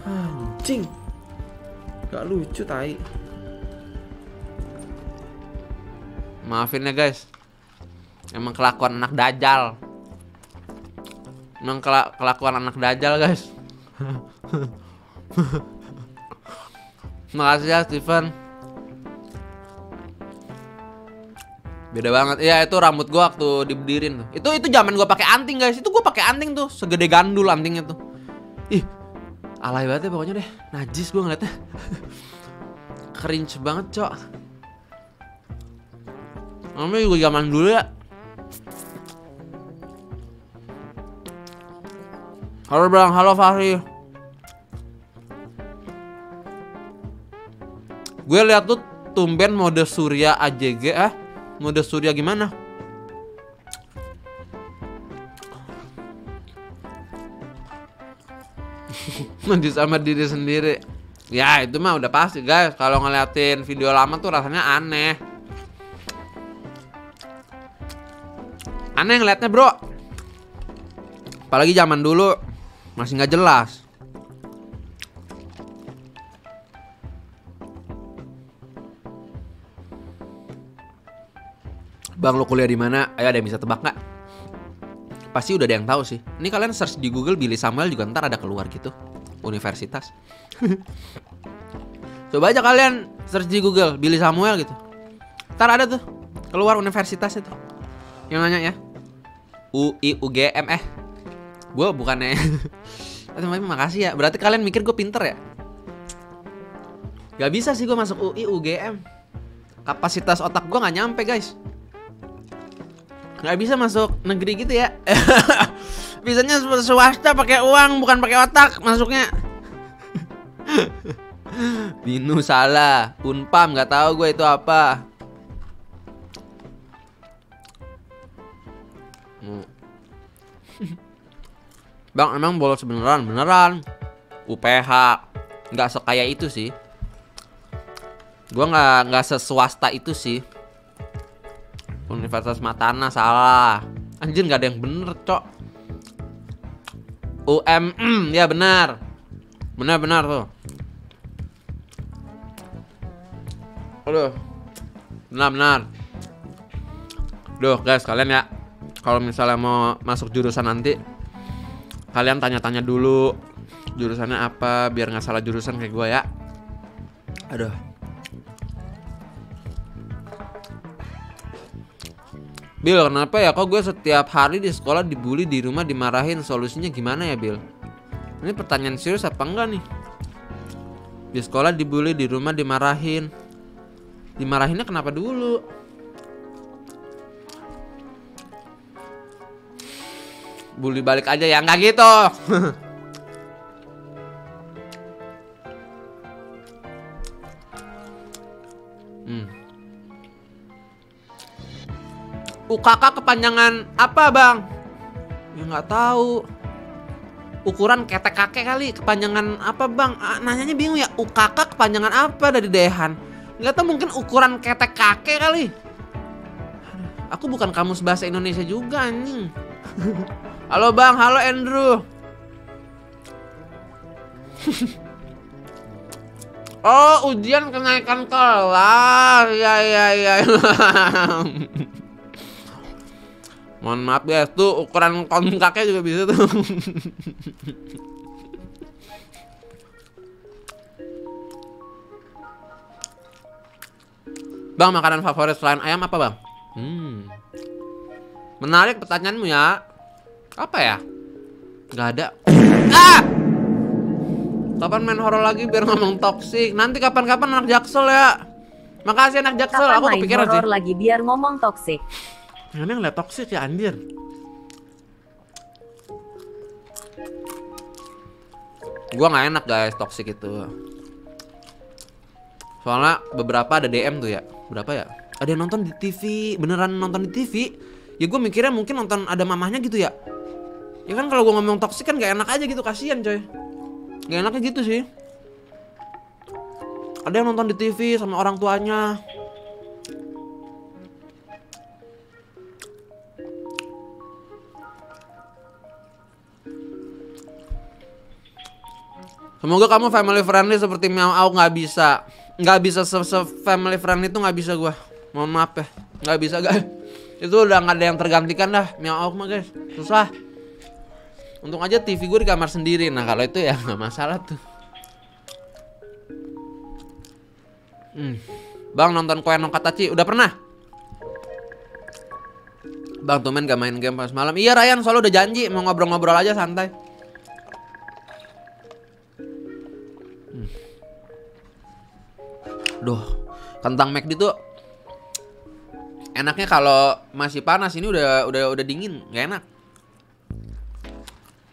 Anjing. Gak lucu, tai. Maafin ya, guys. Emang kelakuan anak dajal. Emang kelakuan anak dajal, guys. Makasih ya, Steven. Beda banget. Iya, itu rambut gua waktu dibedirin tuh. Itu zaman gua pakai anting, guys. Itu gua pakai anting tuh, segede gandul antingnya tuh. Ih, alay banget ya pokoknya deh. Najis gua ngeliatnya. Cringe banget, cok. Namanya juga zaman dulu ya. Halo Bang, halo Fahri. Gue lihat tuh tumben mode Surya AJG, mode Surya gimana? Najis sama diri sendiri. Ya itu mah udah pasti, guys. Kalau ngeliatin video lama tuh rasanya aneh. Aneh ngeliatnya, bro. Apalagi zaman dulu. Masih nggak jelas. Bang, lo kuliah di mana? Ayo, ada yang bisa tebak nggak? Pasti udah ada yang tahu sih. Ini kalian search di Google Billy Samuel juga ntar ada keluar gitu. Universitas. Coba aja kalian search di Google Billy Samuel gitu. Ntar ada tuh keluar universitas itu. Yang nanya ya. UI, UGM Gue bukannya. Makasih ya. Berarti kalian mikir gue pinter ya? Gak bisa sih gue masuk UI, UGM. Kapasitas otak gue gak nyampe, guys. Gak bisa masuk negeri gitu ya. Bisanya swasta pakai uang, bukan pakai otak masuknya. Binu salah. Unpam gak tahu gue itu apa. Bang, emang bolos beneran? Beneran. UPH nggak sekaya itu sih. Gue nggak seswasta itu sih. Universitas Matana salah. Anjir, nggak ada yang bener, cok. UMM ya benar. Benar-benar tuh. Aduh. Benar-benar. Duh, guys, kalian ya. Kalau misalnya mau masuk jurusan nanti, Kalian tanya-tanya dulu jurusannya apa biar nggak salah jurusan kayak gue ya. Aduh. Bil, kenapa ya kok gue setiap hari di sekolah dibully, di rumah dimarahin? Solusinya gimana ya, Bil? Ini pertanyaan serius apa enggak nih? Di sekolah dibully, di rumah dimarahin. Dimarahinnya kenapa dulu? Bully balik aja ya, enggak gitu. UKK kepanjangan apa, Bang? Ya nggak tahu. Ukuran ketek kakek kali. Kepanjangan apa, Bang? Nanyanya bingung ya. UKK kepanjangan apa dari Dehan? Nggak tahu, mungkin ukuran ketek kakek kali. Aku bukan kamus bahasa Indonesia juga anjing. Halo, Bang. Halo, Andrew. Oh, ujian kenaikan kelas. Ya. Mohon maaf guys, tuh ukuran konkaknya juga bisa tuh. Bang, makanan favorit selain ayam apa, Bang? Menarik pertanyaanmu ya. Apa ya? Gak ada. Ah! Kapan main horor lagi biar ngomong toksik? Nanti kapan-kapan anak Jaksel ya. Makasih anak Jaksel, aku kepikiran sih. Kapan main horor lagi biar ngomong toksik? Yang ngeliat toksik ya anjir. Gua nggak enak guys toksik itu. Soalnya beberapa ada DM tuh ya. Berapa ya? Ada yang nonton di TV, beneran nonton di TV. Ya gue mikirnya mungkin nonton ada mamahnya gitu ya. Ya kan kalau gua ngomong toksik kan gak enak aja gitu, kasihan coy. Gak enaknya gitu sih. Ada yang nonton di TV sama orang tuanya. Semoga kamu family friendly seperti Miao Au. Nggak bisa family friendly itu nggak bisa gua. Mohon maaf ya, nggak bisa guys. Itu udah nggak ada yang tergantikan dah Miao Au mah guys, susah. Untung aja TV gue di kamar sendiri. Nah kalau itu ya nggak masalah tuh. Bang, nonton Koen no Katachi udah pernah? Bang, tuh men gak main game pas malam. Iya Ryan, soalnya udah janji mau ngobrol-ngobrol aja santai. Duh, kentang McD tuh enaknya kalau masih panas. Ini udah dingin, gak enak.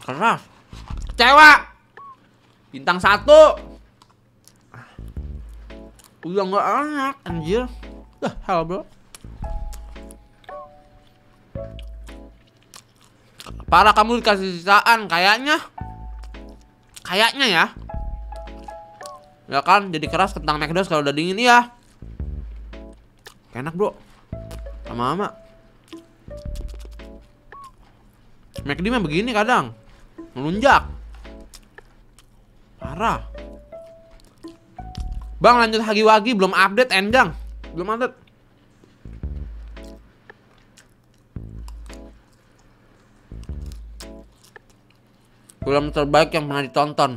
Keras. Kecewa. Bintang 1. Udah gak enak anjir. Dah, hal bro. Parah kamu dikasih sisaan kayaknya. Kayaknya ya. Ya kan, jadi keras kentang McDonald's kalau udah dingin ya. Enak bro. Lama-lama McD mah begini kadang. Melunjak. Parah. Bang, lanjut Hagi-Wagi. Belum update, Endang. Belum update. Film terbaik yang pernah ditonton.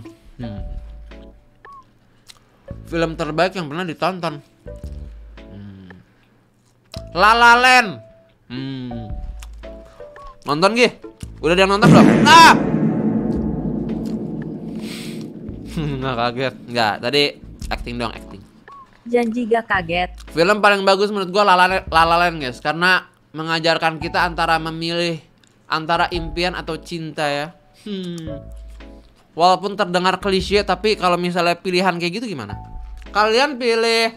Film terbaik yang pernah ditonton. La La Land. Nonton gih? Udah ada yang nonton belum? Ah! Nggak kaget. Nggak, tadi acting dong, acting. Janji gak kaget. Film paling bagus menurut gua La La Land guys, karena mengajarkan kita antara memilih antara impian atau cinta ya. Walaupun terdengar klise, tapi kalau misalnya pilihan kayak gitu gimana? Kalian pilih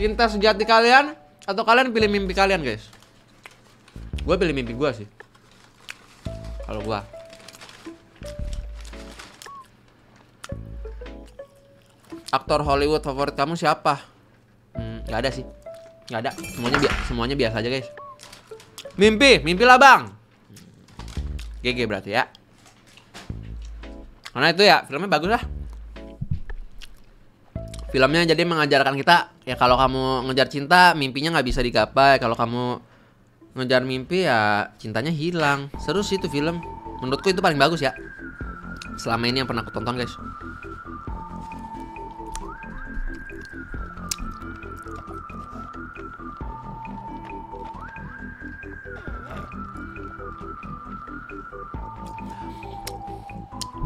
cinta sejati kalian atau kalian pilih mimpi kalian, guys? Gue pilih mimpi gue sih. Kalau gue. Aktor Hollywood favorit kamu siapa? Gak ada sih. Gak ada. Semuanya biasa aja, guys. Mimpi lah, Bang. GG berarti ya. Karena itu ya filmnya bagus lah. Filmnya jadi mengajarkan kita ya kalau kamu ngejar cinta mimpinya nggak bisa digapai, kalau kamu ngejar mimpi ya cintanya hilang. Seru sih itu film. Menurutku itu paling bagus ya. selama ini yang pernah aku tonton, guys.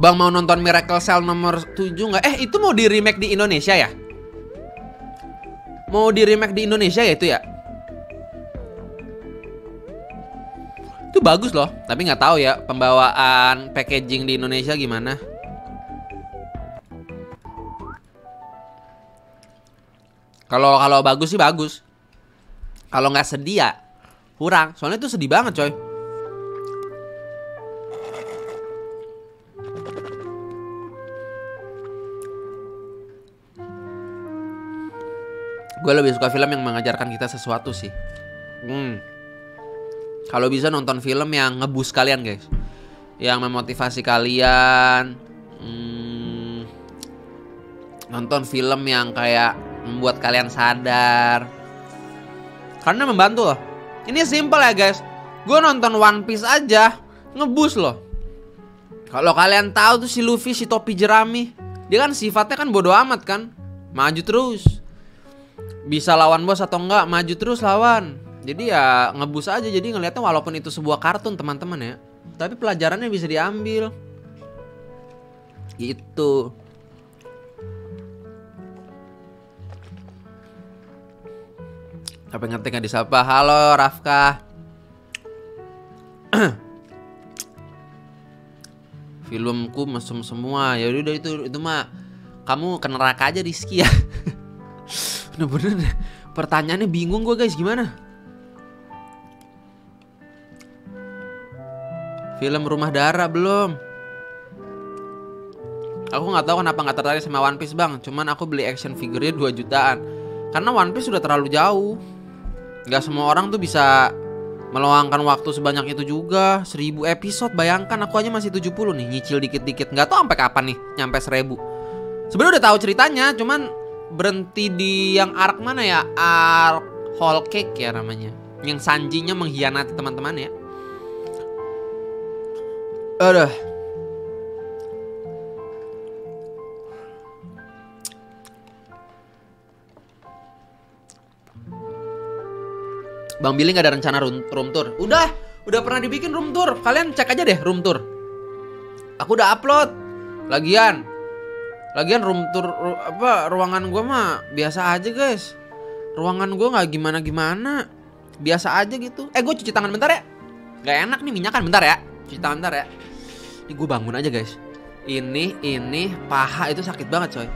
Bang mau nonton Miracle Cell nomor 7 nggak? Itu mau di remake di Indonesia ya? Mau di remake di Indonesia ya itu ya? Itu bagus loh, tapi nggak tahu ya pembawaan packaging di Indonesia gimana? Kalau bagus sih bagus. Kalau nggak sedih ya kurang. Soalnya itu sedih banget, coy. Gue lebih suka film yang mengajarkan kita sesuatu sih. Kalau bisa nonton film yang ngebus kalian, guys. Yang memotivasi kalian. Nonton film yang kayak membuat kalian sadar. Karena membantu loh. Ini simple ya, guys. Gue nonton One Piece aja ngebus loh. Kalau kalian tahu tuh si Luffy, si topi jerami, dia kan sifatnya kan bodoh amat kan. Maju terus. Bisa lawan bos atau enggak, maju terus lawan. Jadi ya ngebus aja. Jadi ngeliatnya walaupun itu sebuah kartun teman-teman ya, tapi pelajarannya bisa diambil. Gitu. Tapi ngerti gak disapa? Halo Rafka. Filmku mesum semua. Ya udah itu mah kamu ke neraka aja Rizky ya. Bener-bener pertanyaannya bingung gue, guys. Gimana? Film Rumah Darah belum. Aku nggak tahu kenapa nggak tertarik sama One Piece, bang. Cuman aku beli action figure-nya 2 jutaan. Karena One Piece sudah terlalu jauh. Nggak semua orang tuh bisa meluangkan waktu sebanyak itu juga. 1000 episode, bayangkan. Aku aja masih 70 nih, nyicil dikit-dikit. Nggak tahu sampai kapan nih nyampe 1000. Sebenarnya udah tahu ceritanya, cuman berhenti di yang arc mana ya? Arc Whole Cake ya namanya. Yang Sanjinya mengkhianati teman-teman ya. Aduh. Bang Billy gak ada rencana room tour? Udah pernah dibikin room tour. Kalian cek aja deh room tour. Aku udah upload. Lagian room tour ruangan gue mah biasa aja, guys. Ruangan gue nggak gimana-gimana, biasa aja gitu. Gue cuci tangan bentar ya, nggak enak nih minyakan, bentar ya. Cuci tangan bentar ya. Ini gue bangun aja, guys. Ini paha itu sakit banget, coy.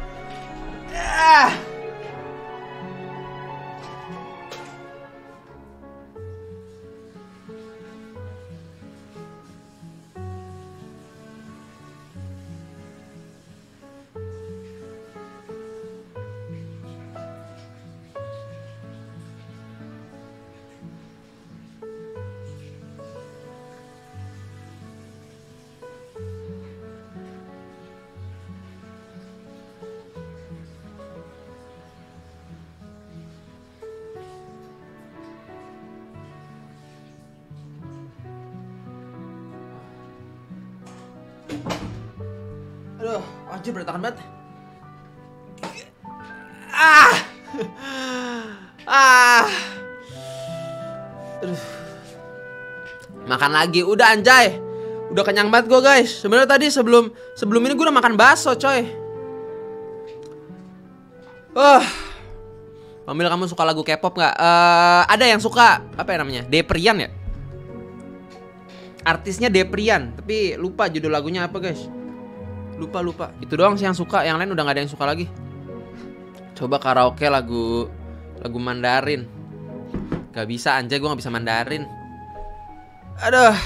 Aduh, berantakan banget. Aduh. Makan lagi, udah anjay. Udah kenyang banget gue, guys. Sebenarnya tadi sebelum ini gue udah makan bakso, coy. Pamil, kamu suka lagu K-pop nggak? Ada yang suka, apa ya namanya? Deprian ya. Artisnya Deprian, tapi lupa judul lagunya apa, guys. Lupa. Itu doang sih yang suka. Yang lain udah gak ada yang suka lagi. Coba karaoke lagu Mandarin. Gak bisa anjay, gue gak bisa Mandarin. Aduh.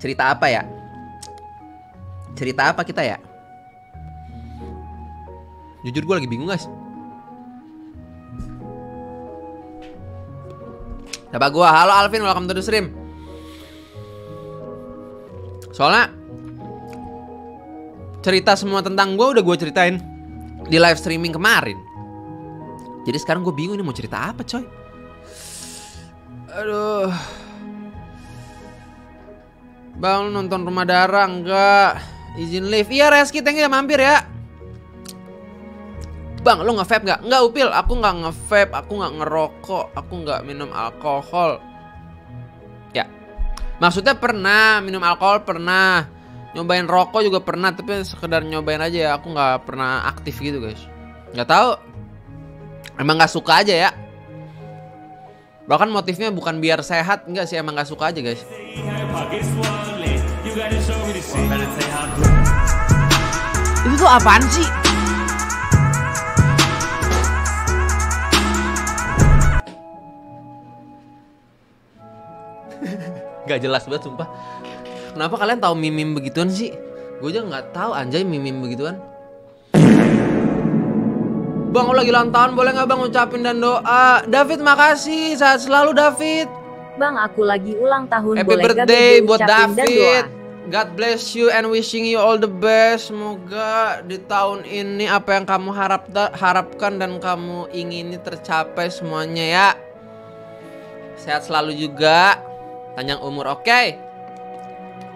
Cerita apa ya? Cerita apa kita ya? Jujur gue lagi bingung, guys. Coba gue. Halo Alvin, welcome to the stream. Soalnya cerita semua tentang gue udah gue ceritain di live streaming kemarin. Jadi sekarang gue bingung nih mau cerita apa, coy. Aduh. Bang, nonton Rumah Darah enggak? Izin live. Iya Reski, thank you ya mampir ya. Bang, lu nge-vape nggak? Nggak Upil, aku nggak nge-vape, aku nggak ngerokok, aku nggak minum alkohol. Ya, maksudnya pernah minum alkohol, pernah nyobain rokok juga pernah, tapi sekedar nyobain aja ya. Aku nggak pernah aktif gitu guys. Nggak tahu, emang nggak suka aja ya. Bahkan motifnya bukan biar sehat, enggak sih, emang nggak suka aja guys. Itu tuh apaan sih? Gak jelas banget sumpah. Kenapa kalian tahu mimim begituan sih? Gue aja nggak tahu anjay mimim begituan. Bang, lo lagi ulang tahun, boleh nggak bang ucapin dan doa? David, makasih, sehat selalu David. Bang, aku lagi ulang tahun, happy boleh birthday buat David. God bless you and wishing you all the best. Semoga di tahun ini apa yang kamu harapkan dan kamu ingini tercapai semuanya ya. Sehat selalu juga, panjang umur, oke? Okay?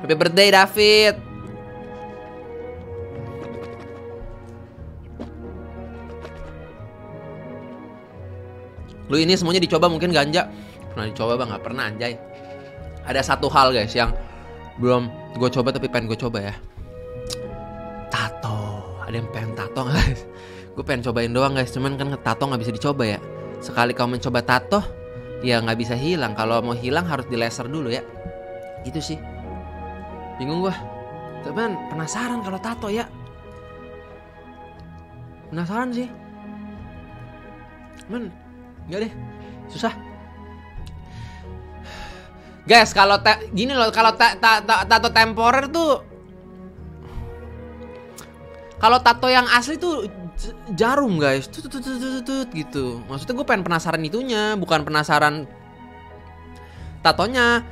Happy birthday David. Lu ini semuanya dicoba mungkin ganja? Pernah dicoba bang? Gak pernah anjay. Ada satu hal guys yang belum gue coba tapi pengen gue coba ya. Tato. Ada yang pengen tato guys? Gue pengen cobain doang guys. Cuman kan tato gak bisa dicoba ya. Sekali kamu mencoba tato, ya gak bisa hilang. Kalau mau hilang harus di laser dulu ya. Itu sih. Bingung gue. Cuman penasaran kalau tato ya. Penasaran sih. Cuman enggak deh, susah. Guys, kalau gini loh, kalau tato temporer tuh, kalau tato yang asli tuh jarum guys, tut gitu. Maksudnya gue pengen penasaran itunya, bukan penasaran tatonya.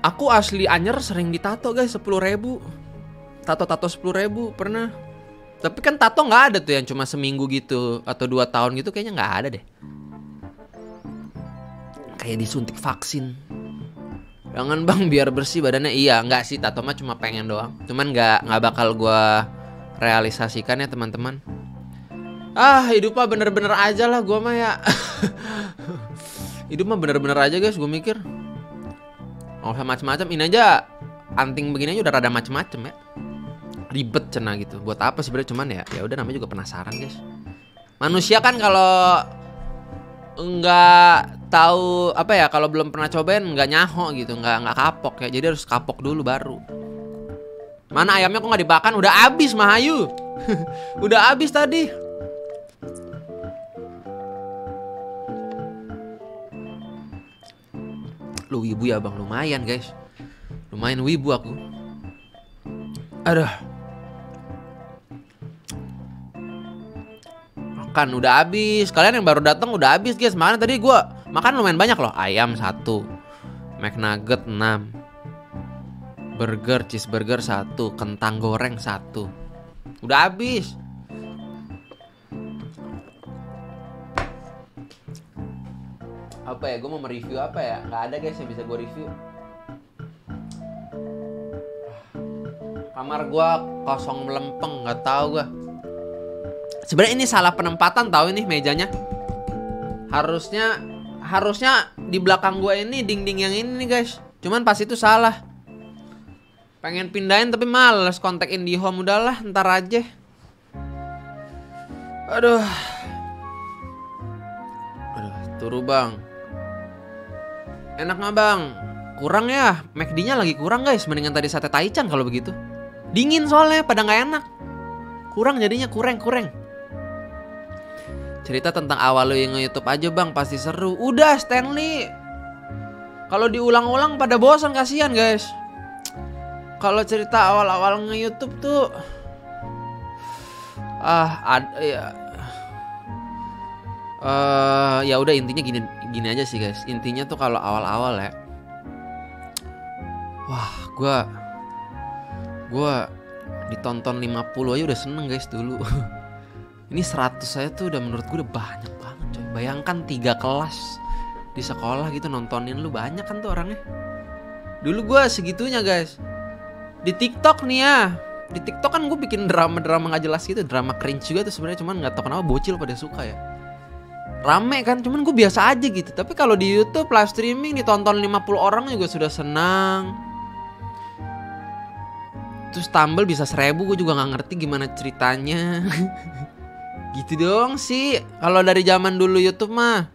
Aku asli Anyer sering ditato guys, 10.000. Tato-tato 10.000 pernah. Tapi kan tato nggak ada tuh yang cuma seminggu gitu atau 2 tahun gitu, kayaknya nggak ada deh. Kayak disuntik vaksin. Jangan bang biar bersih badannya. Iya nggak sih, tato mah cuma pengen doang. Cuman nggak bakal gue realisasikan ya teman-teman. Ah hidup mah bener-bener aja lah gue mah ya. Hidup mah bener-bener aja guys gue mikir. Nggak usah macem-macem. Ini aja anting begini aja udah rada macem-macem ya. Ribet cena gitu. Buat apa sebenarnya, cuman ya udah namanya juga penasaran guys. Manusia kan kalau nggak tahu apa ya, kalau belum pernah cobain nggak nyaho gitu, nggak kapok ya, jadi harus kapok dulu baru. Mana ayamnya kok nggak dibakan, udah habis Mahayu. Udah habis tadi. Lu wibu ya bang, lumayan guys, lumayan wibu aku. Aduh, kan udah habis. Kalian yang baru datang udah habis guys. Makanya tadi gue makan lumayan banyak loh. Ayam 1, McNugget 6, burger, cheeseburger 1, kentang goreng 1. Udah habis. Apa ya, gue mau mereview apa ya? Gak ada guys yang bisa gue review. Kamar gue kosong melempeng, gak tahu gue. Sebenarnya ini salah penempatan tahu, ini mejanya. Harusnya di belakang gua ini dinding yang ini nih guys. Cuman pas itu salah. Pengen pindahin tapi males, kontak IndiHome udahlah, ntar aja. Aduh. Aduh, turu bang. Enak nggak bang? Kurang ya, McD-nya lagi kurang guys. Mendingan tadi sate taichan kalau begitu. Dingin soalnya, pada nggak enak. Kurang jadinya, kurang. Cerita tentang awal lo yang nge-YouTube aja bang, pasti seru. Udah Stanley, kalau diulang-ulang pada bosan, kasihan guys. Kalau cerita awal-awal nge-YouTube tuh ya udah intinya gini aja sih guys. Intinya tuh kalau awal-awal ya, wah gue ditonton 50 aja udah seneng guys dulu. Ini 100 saya tuh udah menurut gue udah banyak banget coy. Bayangkan 3 kelas di sekolah gitu nontonin lu, banyak kan tuh orangnya. Dulu gue segitunya guys. Di TikTok nih ya. Di TikTok kan gue bikin drama-drama gak jelas gitu. Drama cringe juga tuh sebenarnya, cuman gak tau kenapa bocil pada suka ya. Rame kan, cuman gue biasa aja gitu. Tapi kalau di YouTube live streaming ditonton 50 orang juga sudah senang. Terus Stumble bisa 1000, gue juga gak ngerti gimana ceritanya. Gitu dong sih kalau dari zaman dulu YouTube mah.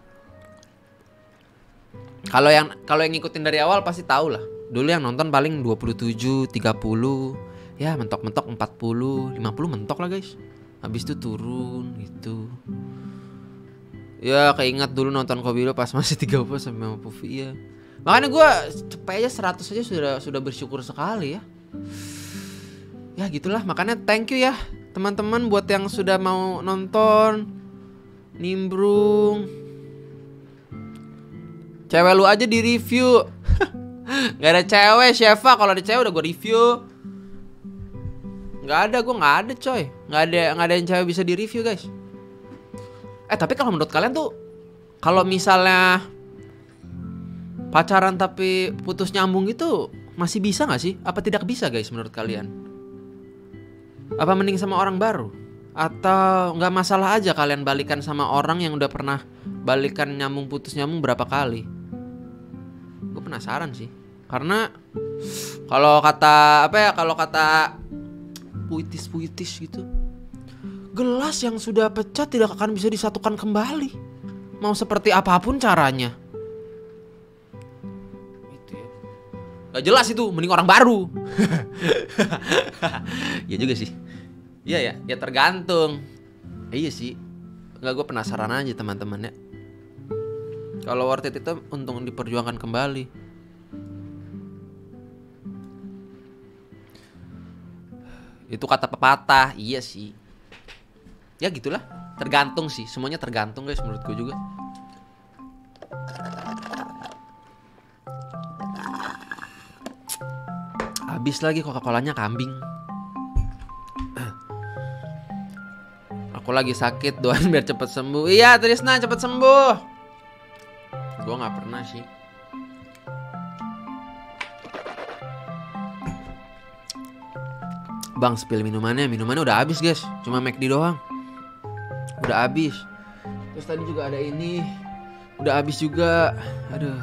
Kalau yang ngikutin dari awal pasti tahu lah. Dulu yang nonton paling 27, 30. Ya mentok-mentok 40, 50 mentok lah guys. Habis itu turun gitu. Ya keingat dulu nonton Kobilo pas masih 30 sampai 50 ya. Makanya gue cepet aja 100 aja sudah bersyukur sekali ya. Ya gitulah, makanya thank you ya teman-teman buat yang sudah mau nonton. Nimbrung. Cewek lu aja di review. Gak ada cewek, Sheva. Kalau ada cewek udah gue review. Gak ada, gue gak ada coy. Gak ada yang cewek bisa di review guys. Tapi kalau menurut kalian tuh, kalau misalnya pacaran tapi putus nyambung gitu, masih bisa gak sih? Apa tidak bisa guys menurut kalian? Apa mending sama orang baru? Atau gak masalah aja kalian balikan sama orang yang udah pernah balikan nyambung putus nyambung berapa kali? Gue penasaran sih. Karena kalau kata apa ya, kalau kata puitis-puitis gitu, gelas yang sudah pecah tidak akan bisa disatukan kembali, mau seperti apapun caranya gitu ya. Gak jelas itu, mending orang baru. Ya juga sih. Iya ya, ya tergantung. Iya sih. Enggak, gue penasaran aja teman-teman ya. Kalau worth it itu untung diperjuangkan kembali. Itu kata pepatah, iya sih. Ya gitulah, tergantung sih. Semuanya tergantung guys menurut gue juga. Habis lagi Coca-Colanya kambing. Aku lagi sakit, doain biar cepet sembuh. Iya Trisna, cepet sembuh. Gue gak pernah sih. Bang, spill minumannya udah habis guys, cuma McD doang, udah habis. Terus tadi juga ada ini, udah habis juga, aduh.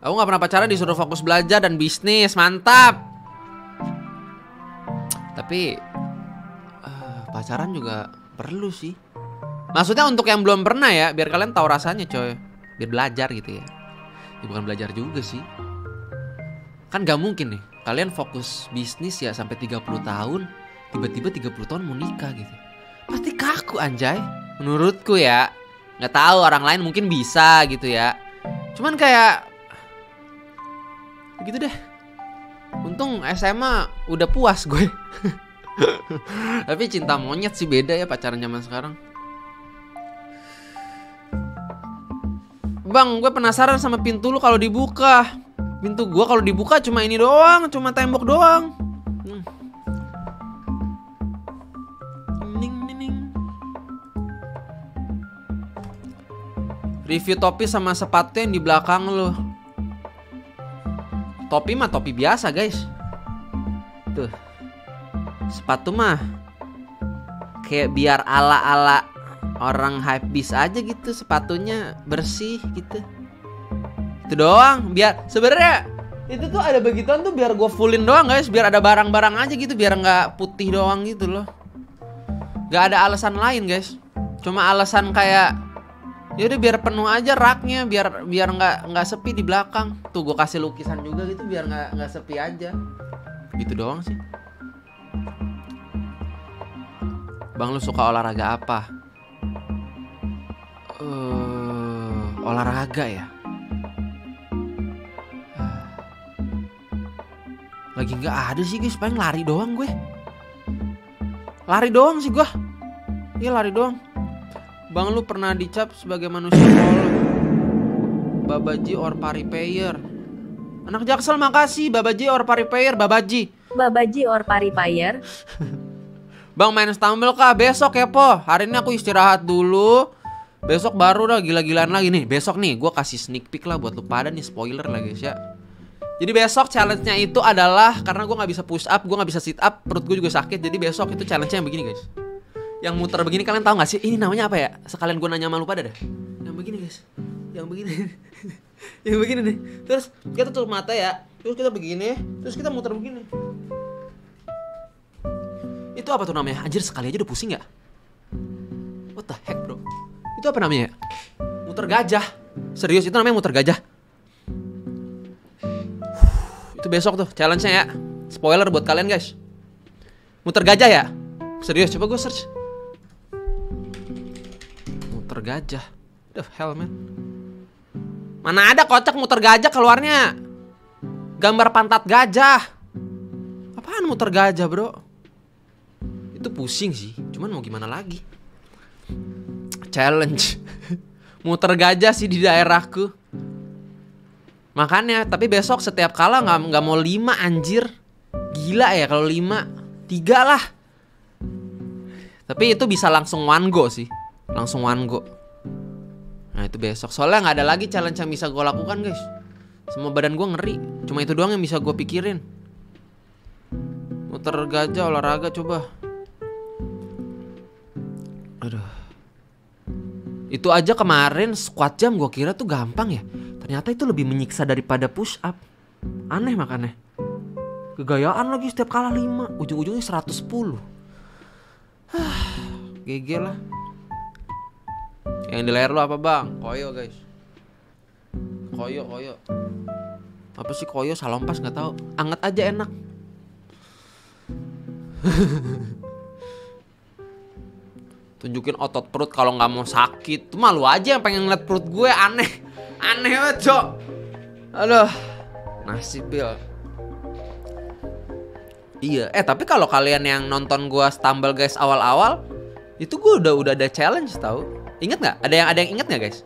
Aku nggak pernah pacaran, disuruh fokus belajar dan bisnis, mantap. Tapi pacaran juga perlu sih. Maksudnya untuk yang belum pernah ya, biar kalian tahu rasanya coy, biar belajar gitu ya. Ya bukan belajar juga sih. Kan gak mungkin nih, kalian fokus bisnis ya sampai 30 tahun, tiba-tiba 30 tahun mau nikah gitu. Pasti kaku anjay, menurutku ya. Gak tahu orang lain mungkin bisa gitu ya. Cuman kayak begitu deh. Untung SMA udah puas gue. Tapi cinta monyet sih beda ya pacaran zaman sekarang. Bang, gue penasaran sama pintu lu kalau dibuka. Pintu gua kalau dibuka cuma ini doang, cuma tembok doang. Ning. Review topi sama sepatu yang di belakang lo. Topi mah topi biasa guys. Tuh. Sepatu mah kayak biar ala-ala orang hypebeast aja gitu, sepatunya bersih gitu. Itu doang, biar sebenarnya itu tuh ada begituan tuh biar gue fullin doang guys, biar ada barang-barang aja gitu, biar nggak putih doang gitu loh. Gak ada alasan lain guys, cuma alasan kayak ya udah biar penuh aja raknya, biar nggak sepi di belakang. Tuh gue kasih lukisan juga gitu biar nggak sepi aja. Gitu doang sih. Bang, lu suka olahraga apa? Olahraga ya. Lagi nggak ada sih guys, paling lari doang gue. Lari doang sih gue. Iya lari doang. Bang, lu pernah dicap sebagai manusia polos? Babaji or pari payer. Anak Jaksel makasih. Babaji or pari payer, Babaji. Babaji or pari payer. Bang, main Stumble kah besok ya po? Hari ini aku istirahat dulu. Besok baru dah gila-gilaan lagi nih. Besok nih gue kasih sneak peek lah buat lu pada nih, spoiler lah guys ya. Jadi besok challenge-nya itu adalah, karena gue gak bisa push up, gue gak bisa sit up, perut gue juga sakit. Jadi besok itu challenge-nya yang begini guys, yang muter begini. Kalian tahu gak sih ini namanya apa ya? Sekalian gue nanya sama lu pada deh. Yang begini guys, yang begini. Yang begini nih. Terus kita tutup mata ya, terus kita begini, terus kita muter begini. Itu apa tuh namanya? Anjir, sekali aja udah pusing gak? What the heck bro? Itu apa namanya ya? Muter gajah. Serius itu namanya muter gajah. Itu besok tuh challenge-nya ya. Spoiler buat kalian guys. Muter gajah ya? Serius, coba gue search. Muter gajah. The hell man. Mana ada kocak muter gajah, keluarnya gambar pantat gajah. Apaan muter gajah bro? Itu pusing sih. Cuman mau gimana lagi? Challenge. Muter gajah sih di daerahku. Makanya, tapi besok setiap kala nggak mau 5 anjir. Gila ya kalau 5, 3 lah. Tapi itu bisa langsung one go sih. Langsung one go. Nah itu besok. Soalnya nggak ada lagi challenge yang bisa gue lakukan guys. Semua badan gue ngeri. Cuma itu doang yang bisa gue pikirin. Muter gajah olahraga coba. Aduh. Itu aja kemarin squat jam gue kira tuh gampang ya. Ternyata itu lebih menyiksa daripada push up. Aneh makanya. Kegayaan lagi setiap kala 5. Ujung-ujungnya 110. GG lah. Yang di layar lo apa bang? Koyo guys. Koyo, koyo. Apa sih koyo? Salompas gak tahu. Anget aja enak. Tunjukin otot perut kalau nggak mau sakit. Tuh malu aja yang pengen ngeliat perut gue. Aneh. Aneh banget, cok. Aduh, nasib Bil. Iya, tapi kalau kalian yang nonton gua Stumble Guys awal-awal, itu gua udah ada challenge tau. Ingat nggak? Ada yang ingat nggak guys?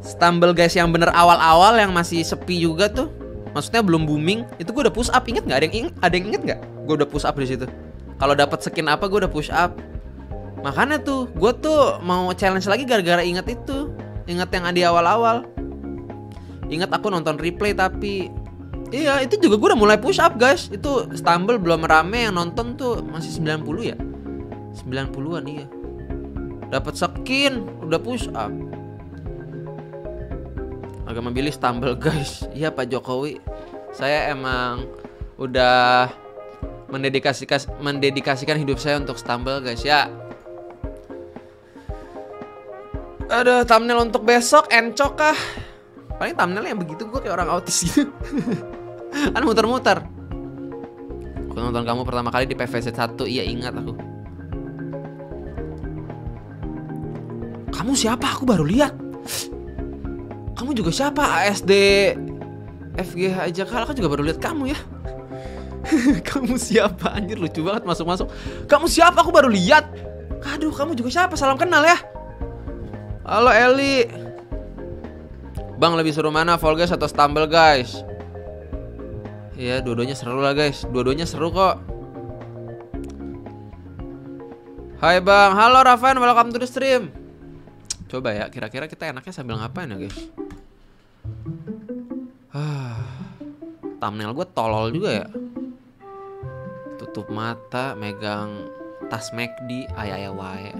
Stumble Guys yang bener awal-awal yang masih sepi juga tuh, maksudnya belum booming, itu gua udah push up. Ingat nggak? Ada yang ingat nggak? Gua udah push up di situ. Kalau dapat skin apa, gua udah push up. Makanya tuh, gua tuh mau challenge lagi gara-gara ingat itu. Ingat yang di awal-awal. Ingat aku nonton replay tapi. Iya itu juga gue udah mulai push up guys. Itu Stumble belum rame, yang nonton tuh masih 90 ya, 90an iya. Dapat skin, udah push up. Agama Billy Stumble guys. Iya Pak Jokowi, saya emang udah mendedikasikan hidup saya untuk Stumble guys ya. Aduh, thumbnail untuk besok encok kah? Paling thumbnail yang begitu, gue kayak orang autis gitu. Kan muter-muter. Aku nonton kamu pertama kali di PVC 1, iya ingat aku. Kamu siapa? Aku baru lihat. Kamu juga siapa? ASD FGH aja kah? Aku juga baru lihat kamu ya. Kamu siapa? Anjir lucu banget masuk-masuk. Kamu siapa? Aku baru lihat. Aduh, kamu juga siapa? Salam kenal ya. Halo Eli. Bang lebih seru mana, Fall Guys atau Stumble Guys? Iya dua-duanya seru lah guys. Dua-duanya seru kok. Hai bang. Halo Rafael, welcome to the stream. Coba ya, kira-kira kita enaknya sambil ngapain ya guys? Thumbnail gue tolol juga ya. Tutup mata, megang tas McD. Ayah-ayah wae.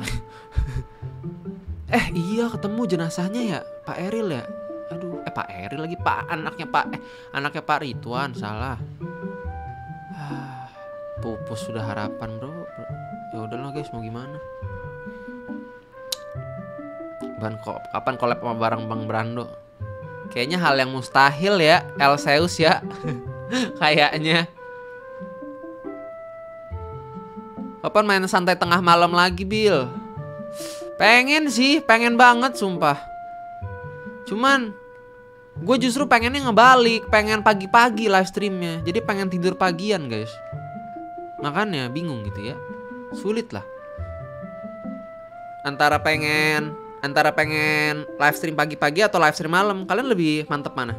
Iya ketemu jenazahnya ya, Pak Eril ya. Aduh, Pak Eril lagi, Pak anaknya Pak Ridwan salah. Pupus sudah harapan, bro. Ya udahlah guys, mau gimana? Ban kok kapan collab sama barang Bang Brando? Kayaknya hal yang mustahil ya, Elseus ya. Kayaknya. Kapan main santai tengah malam lagi, Bil? Pengen sih, pengen banget sumpah. Cuman gue justru pengennya ngebalik, pengen pagi-pagi live streamnya. Jadi pengen tidur pagian guys. Makanya bingung gitu ya. Sulit lah. Antara pengen live stream pagi-pagi atau live stream malam. Kalian lebih mantep mana?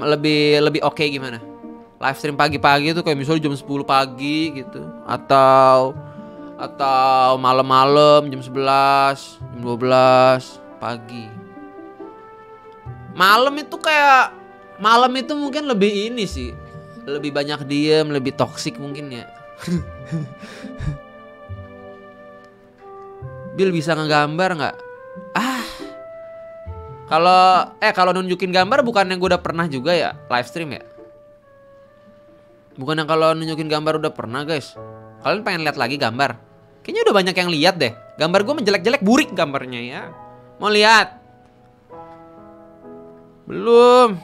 Lebih oke gimana? Live stream pagi-pagi itu kayak misalnya jam 10 pagi gitu, atau atau malam-malam jam 11, jam 12 pagi. Malam itu mungkin lebih ini sih, lebih banyak diem, lebih toksik mungkin ya. Bil bisa ngegambar nggak? Ah, kalau nunjukin gambar bukan yang gue udah pernah juga ya live stream ya? Bukan yang kalau nunjukin gambar udah pernah guys. Kalian pengen lihat lagi gambar? Kayaknya udah banyak yang lihat deh. Gambar gue menjelek-jelek, burik gambarnya ya. Mau lihat? Belum.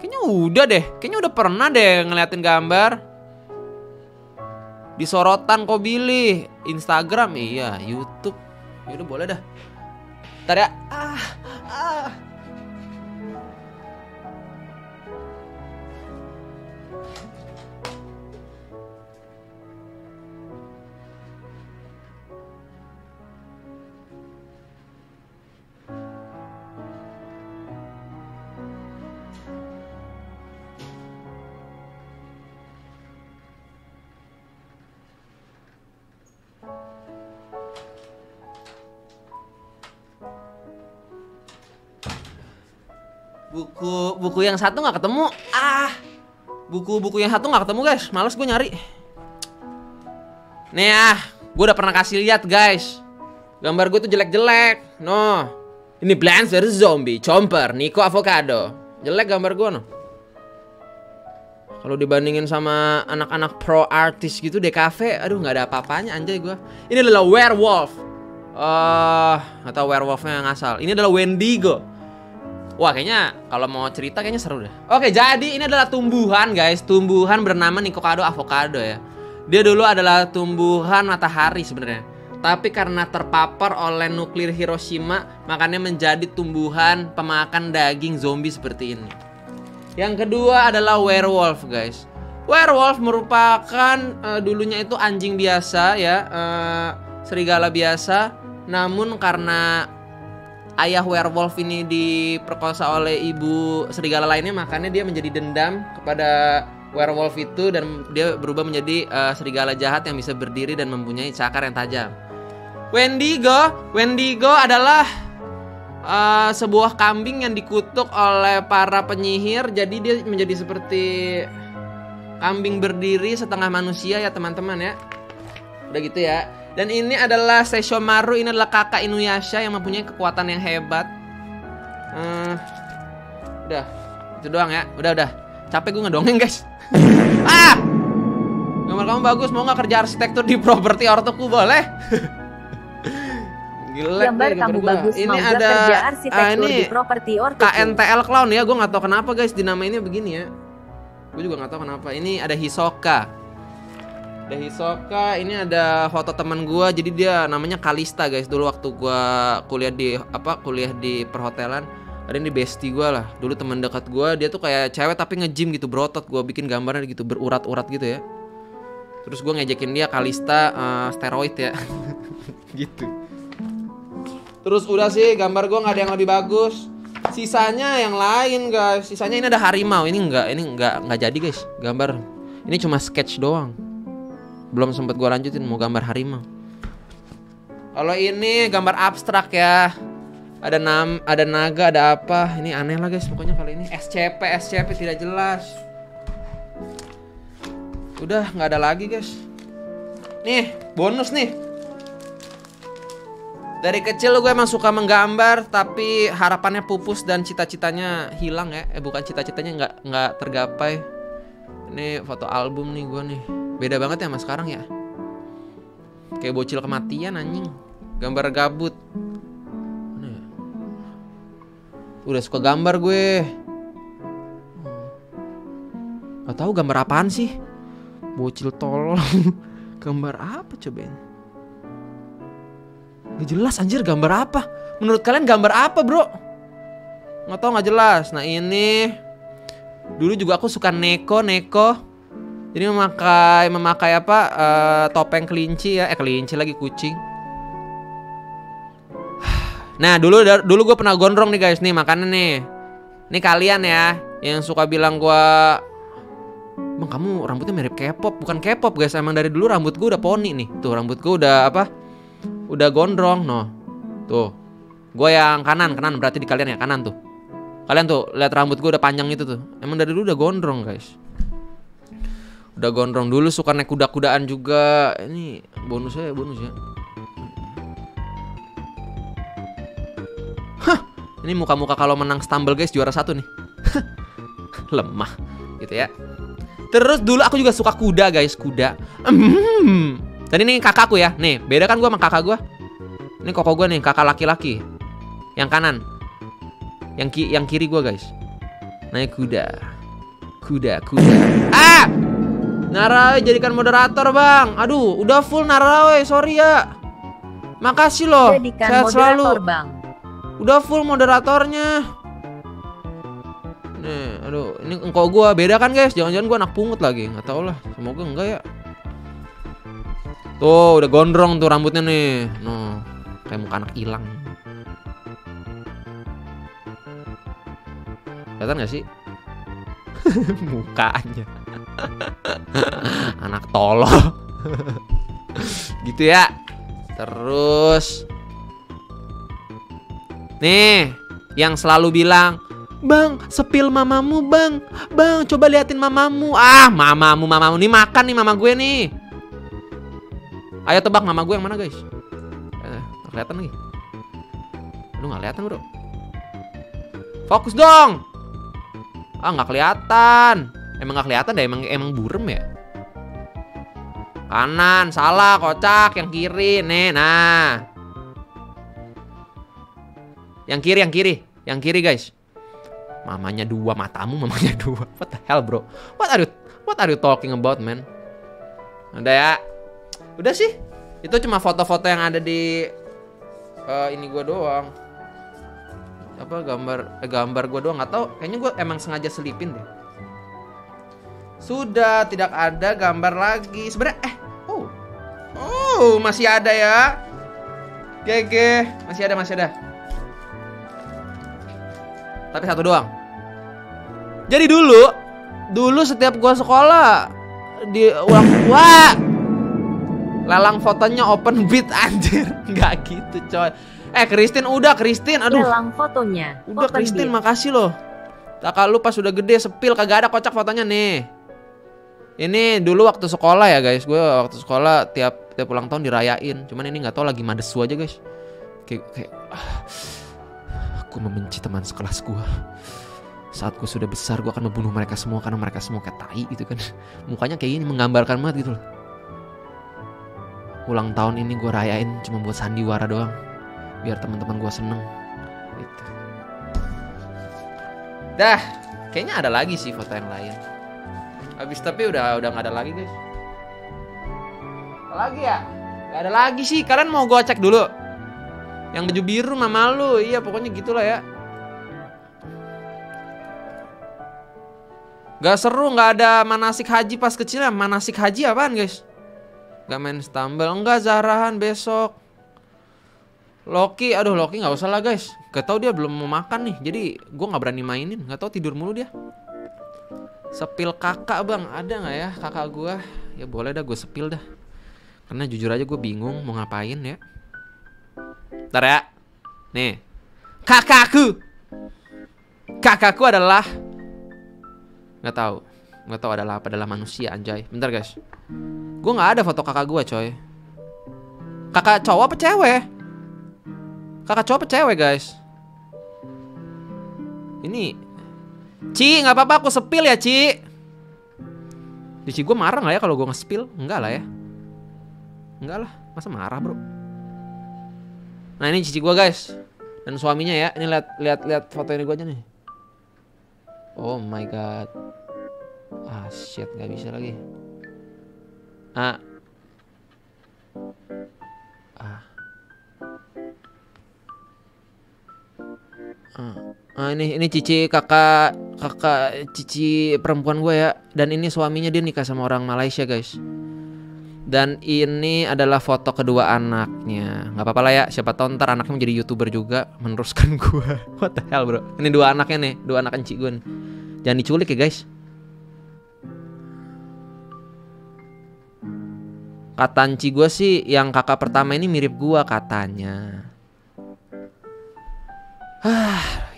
Kayaknya udah deh. Kayaknya udah pernah deh ngeliatin gambar. Di sorotan kok Billy. Instagram iya, YouTube. Ya udah boleh dah. Ntar ya. Buku yang satu nggak ketemu. Buku-buku yang satu nggak ketemu guys. Males gue nyari. Nih ya, gue udah pernah kasih lihat guys. Gambar gue tuh jelek-jelek. No, ini Plants vs Zombie, Chomper, Nico Avocado. Jelek gambar gue no. Kalau dibandingin sama anak-anak pro artis gitu DKV, aduh nggak ada apa-apanya anjay gue. Ini adalah werewolf. Nggak tahu werewolfnya yang asal. Ini adalah Wendigo. Wah kayaknya kalau mau cerita kayaknya seru deh. Oke, jadi ini adalah tumbuhan guys. Tumbuhan bernama Nikocado Avocado ya. Dia dulu adalah tumbuhan matahari sebenarnya. Tapi karena terpapar oleh nuklir Hiroshima, makanya menjadi tumbuhan pemakan daging zombie seperti ini. Yang kedua adalah werewolf guys. Werewolf merupakan dulunya itu anjing biasa ya, serigala biasa. Namun karena ayah werewolf ini diperkosa oleh ibu serigala lainnya, makanya dia menjadi dendam kepada werewolf itu dan dia berubah menjadi serigala jahat yang bisa berdiri dan mempunyai cakar yang tajam. Wendigo adalah sebuah kambing yang dikutuk oleh para penyihir. Jadi dia menjadi seperti kambing berdiri setengah manusia ya teman-teman ya. Udah gitu ya. Dan ini adalah Seishomaru, ini adalah kakak Inuyasha yang mempunyai kekuatan yang hebat. Udah, itu doang ya. Udah. Capek gue ngedongeng guys. Gambar kamu bagus, mau nggak kerja arsitektur di properti ortoku boleh? Gila, gambar kamu bagus, ini mau ada kerja arsitektur di properti ortoku. KNTL Clown ya, gue nggak tahu kenapa guys dinamainnya begini ya. Gue juga nggak tahu kenapa. Ini ada Hisoka. Ini ada foto teman gua, jadi dia namanya Kalista guys. Dulu waktu gua kuliah di perhotelan, ada ini bestie gua lah. Dulu teman dekat gua, dia tuh kayak cewek tapi nge-gym gitu, berotot. Gua bikin gambarnya gitu berurat-urat gitu ya. Terus gua ngejekin dia Kalista steroid ya. Gitu. Terus udah sih gambar gua nggak ada yang lebih bagus. Sisanya yang lain guys. Sisanya ini ada harimau. Ini nggak jadi guys gambar. Ini cuma sketch doang. Belum sempat gue lanjutin, mau gambar harimau. Kalau ini gambar abstrak ya. Ada naga, ada apa. Ini aneh lah guys, pokoknya kali ini SCP tidak jelas. Udah, nggak ada lagi guys. Nih, bonus nih. Dari kecil gue emang suka menggambar, tapi harapannya pupus dan cita-citanya hilang ya. Bukan cita-citanya nggak tergapai. Ini foto album nih gue nih. Beda banget ya sama sekarang ya. Kayak bocil kematian anjing. Gambar gabut. Udah suka gambar gue. Gak tahu gambar apaan sih. Bocil tolol. Gambar apa coba ini? Gak jelas anjir gambar apa. Menurut kalian gambar apa bro? Gak tau, gak jelas. Nah ini dulu juga aku suka neko. Jadi memakai apa topeng kelinci ya, kelinci lagi, kucing. Nah dulu gue pernah gondrong nih guys, nih makanya nih kalian ya yang suka bilang gue Bang, kamu rambutnya mirip K-pop. Bukan K-pop guys, emang dari dulu rambut gue udah poni nih. Tuh rambut gue udah apa? Udah gondrong, no. Tuh, gue yang kanan berarti di kalian ya, kanan tuh. Kalian tuh lihat rambut gue udah panjang itu tuh. Emang dari dulu udah gondrong guys. Udah gondrong dulu, suka naik kuda-kudaan juga. Ini bonusnya bonus ya. Hah, ini muka-muka kalau menang Stumble Guys juara satu nih. Lemah gitu ya. Terus dulu aku juga suka kuda guys, kuda. Dan ini kakakku ya. Nih, beda kan gua sama kakak gua. Ini koko gua nih, kakak laki-laki. Yang kanan. Yang kiri gua guys. Naik kuda. Kuda. Ah! Narawe jadikan moderator, Bang. Aduh, udah full Narawe, sorry ya. Makasih loh. Saya selalu, Bang. Udah full moderatornya. Nih, aduh, ini engkau gua beda kan guys? Jangan-jangan gua anak pungut lagi, nggak tau lah. Semoga enggak ya. Tuh, udah gondrong tuh rambutnya nih. Noh, kayak muka anak hilang. Kelihatan nggak sih? Mukanya. Anak tolol. Gitu ya. Terus nih, yang selalu bilang, "Bang, sepil mamamu, Bang. Bang, coba liatin mamamu." Ah, mamamu. Nih makan nih mama gue nih. Ayo tebak mama gue yang mana, guys? Kelihatan lagi. Aduh, nggak kelihatan, Bro. Fokus dong. Ah, nggak kelihatan. Emang nggak kelihatan deh, emang burem ya. Kanan, salah, kocak. Yang kiri nih, nah. Yang kiri, guys. Mamanya dua, matamu mamanya dua. What the hell, bro? What are you talking about, man? Udah ya. Udah sih. Itu cuma foto-foto yang ada di ini gua doang. Apa gambar gua doang, nggak tahu. Kayaknya gua emang sengaja selipin deh. Sudah tidak ada gambar lagi. Sebenarnya oh, masih ada ya. GG, masih ada. Tapi satu doang. Jadi dulu setiap gua sekolah di wah, lelang fotonya open bid anjir. Nggak gitu, coy. Christine, aduh. Lelang fotonya. Udah Christine, makasih loh. Tak kalau pas udah gede sepil kagak ada kocak fotonya nih. Ini dulu waktu sekolah ya, guys. Gue waktu sekolah tiap ulang tahun dirayain. Cuman ini nggak tahu lagi madesu aja, guys. Kayak aku membenci teman sekelas gue. Saat gue sudah besar, gue akan membunuh mereka semua karena mereka semua kayak tai gitu kan. Mukanya kayak gini, menggambarkan banget gitu loh. Ulang tahun ini gue rayain cuma buat sandiwara doang, biar teman-teman gue seneng gitu. Dah, kayaknya ada lagi sih foto yang lain. Habis tapi udah nggak ada lagi, guys. Lagi ya? Gak ada lagi sih. Kalian mau gue cek dulu? Yang baju biru mama lu. Iya, pokoknya gitulah ya. Gak seru, gak ada manasik haji pas kecil ya. Manasik haji apaan, guys? Gak main Stumble. Enggak, Zarahan besok. Loki gak usah lah, guys. Gak tau dia belum mau makan nih. Jadi gue gak berani mainin. Gak tau, tidur mulu dia. Sepil kakak, Bang. Ada gak ya kakak gue? Ya boleh dah, gue sepil dah. Karena jujur aja gue bingung mau ngapain ya. Ntar ya. Nih, Kakakku adalah, Gak tau adalah apa. Adalah manusia, anjay. Bentar, guys. Gue gak ada foto kakak gue, coy. Kakak cowok apa cewek? Kakak cowok apa cewek, guys? Ini Ci, gak apa-apa aku sepil ya, Ci. Cici gue marah gak ya kalau gue nge-spill? Enggak lah ya. Enggak lah, masa marah, bro. Nah, ini cici gue, guys. Dan suaminya ya. Ini lihat foto ini gue aja nih. Oh my god. Ah shit, gak bisa lagi. Ini cici kakak cici perempuan gue ya. Dan ini suaminya, dia nikah sama orang Malaysia, guys. Dan ini adalah foto kedua anaknya. Gak apa-apa lah ya, siapa tahu ntar anaknya menjadi YouTuber juga, meneruskan gue. What the hell, bro. Ini dua anaknya nih, dua anak enci gue nih. Jangan diculik ya, guys. Katanci gue sih yang kakak pertama ini mirip gue katanya.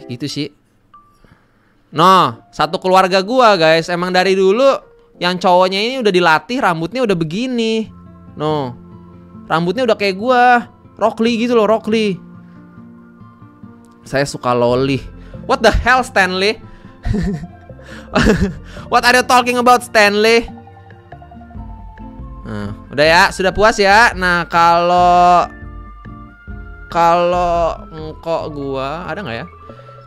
Gitu sih. Noh, satu keluarga gua guys, emang dari dulu yang cowoknya ini udah dilatih, rambutnya udah begini. Noh, rambutnya udah kayak gua, Rockly gitu loh, Rockly. Saya suka loli. What the hell Stanley? What are you talking about Stanley? Nah, udah ya, sudah puas ya. Nah, kalau engkok gua ada nggak ya?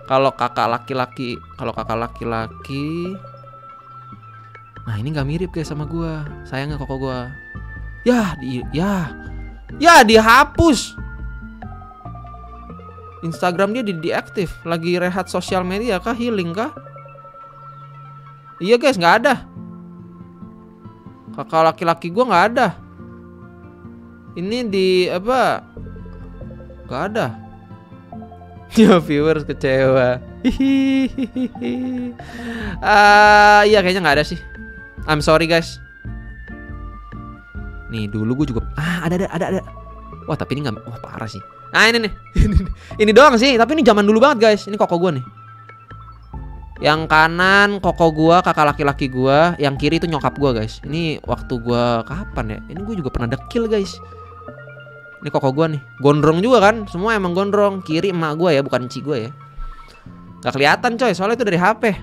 Kalau kakak laki-laki, nah ini nggak mirip guys sama gua. Sayangnya koko gua. Ya dihapus. Instagram dia diaktif. Lagi rehat sosial media kah? Healing kah? Iya guys, nggak ada. Kakak laki-laki gua nggak ada. Ini di apa? Nggak ada. Ya viewers kecewa. Iya kayaknya nggak ada sih. I'm sorry guys. Nih dulu gue juga ada. Wah tapi ini nggak, wah parah sih. Nah ini nih, ini doang sih. Tapi ini zaman dulu banget guys. Ini koko gue nih. Yang kanan koko gue, kakak laki-laki gue. Yang kiri itu nyokap gue guys. Ini waktu gue kapan ya? Ini gue juga pernah dekil guys. Ini koko gue nih, gondrong juga kan? Semua emang gondrong. Kiri emak gue ya, bukan cik gue ya. Gak kelihatan coy, soalnya itu dari HP.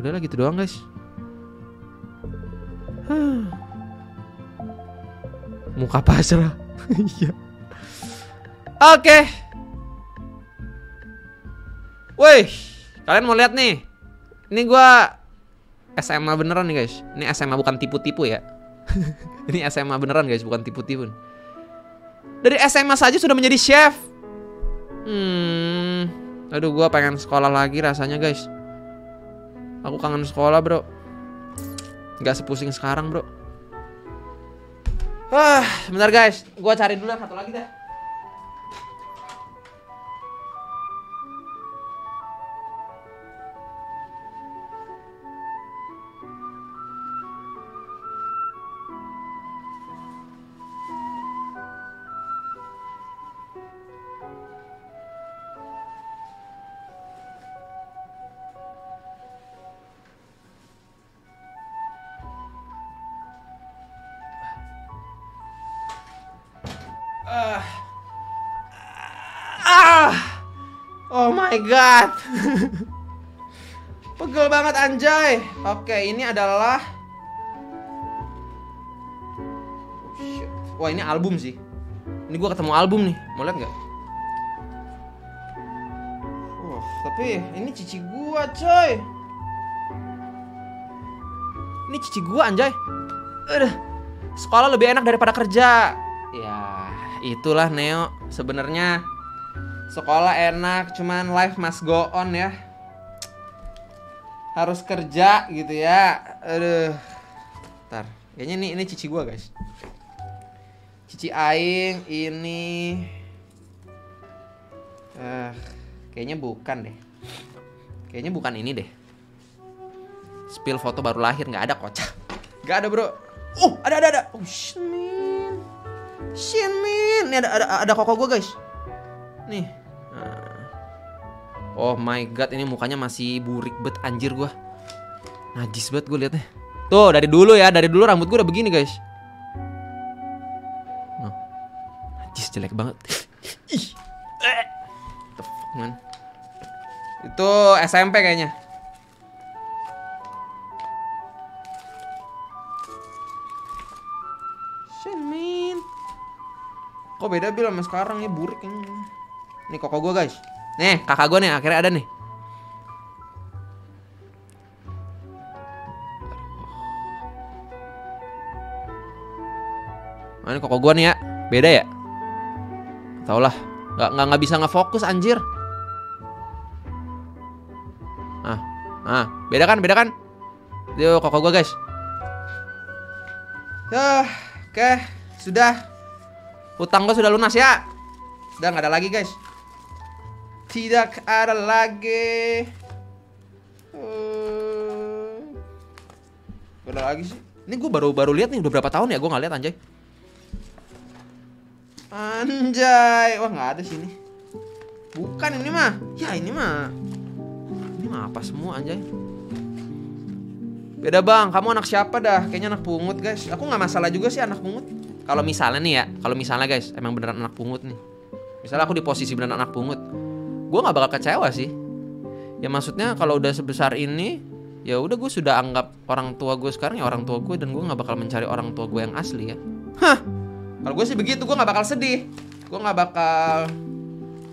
Udahlah gitu doang guys. Muka pasrah. Iya. Oke. Wih, kalian mau lihat nih? Ini gue SMA beneran nih guys. Ini SMA bukan tipu-tipu ya. Ini SMA beneran guys, bukan tipu-tipu. Dari SMA saja sudah menjadi chef. Aduh gue pengen sekolah lagi rasanya guys. Aku kangen sekolah bro. Gak sepusing sekarang bro. Bentar guys, gue cari dulu satu lagi dah. Oh my god. Pegel banget anjay. Oke, ini adalah shit. Wah, ini album sih. Ini gua ketemu album nih. Mau lihat nggak? Tapi ini cici gua, coy. Ini cici gua anjay. Sekolah lebih enak daripada kerja. Ya, itulah Neo sebenarnya. Sekolah enak, cuman life must go on ya. Harus kerja gitu ya. Aduh. Bentar. Kayaknya ini cici gua, guys. Cici aing ini kayaknya bukan deh. Kayaknya bukan ini deh. Spill foto baru lahir, nggak ada kocak. Nggak ada, bro. Ada. Oh, Shin min. Ini ada koko gua, guys. Nih. Oh my god, ini mukanya masih burik bet anjir gua. Najis bet gua liatnya. Tuh, dari dulu rambut gua udah begini, guys. Nah. Najis jelek banget. The fuck, man. Itu SMP kayaknya. Shenmin. Kok beda bil sama sekarang ya, burik ini. Nih koko gue guys. Nih kakak gue nih akhirnya ada nih. Nah, ini koko gue nih ya. Beda ya. Tau lah. Gak bisa ngefokus anjir. Nah beda kan. Yuk koko gue guys. Yah. Oke. Sudah. Hutang gue sudah lunas ya. Udah gak ada lagi guys. Tidak ada lagi. Gak ada lagi sih. Ini gue baru lihat nih, udah berapa tahun ya gue nggak lihat anjay. Anjay, wah nggak ada sini. Bukan ini mah, ya ini mah apa semua anjay. Beda bang, kamu anak siapa dah? Kayaknya anak pungut guys. Aku nggak masalah juga sih anak pungut. Kalau misalnya nih ya, kalau misalnya guys, emang beneran anak pungut nih. Misalnya aku di posisi beneran anak pungut, gue nggak bakal kecewa sih. Ya maksudnya kalau udah sebesar ini, ya udah gue sudah anggap orang tua gue sekarang ya orang tua gue, dan gue nggak bakal mencari orang tua gue yang asli ya. Hah, kalau gue sih begitu, gue nggak bakal sedih, gue nggak bakal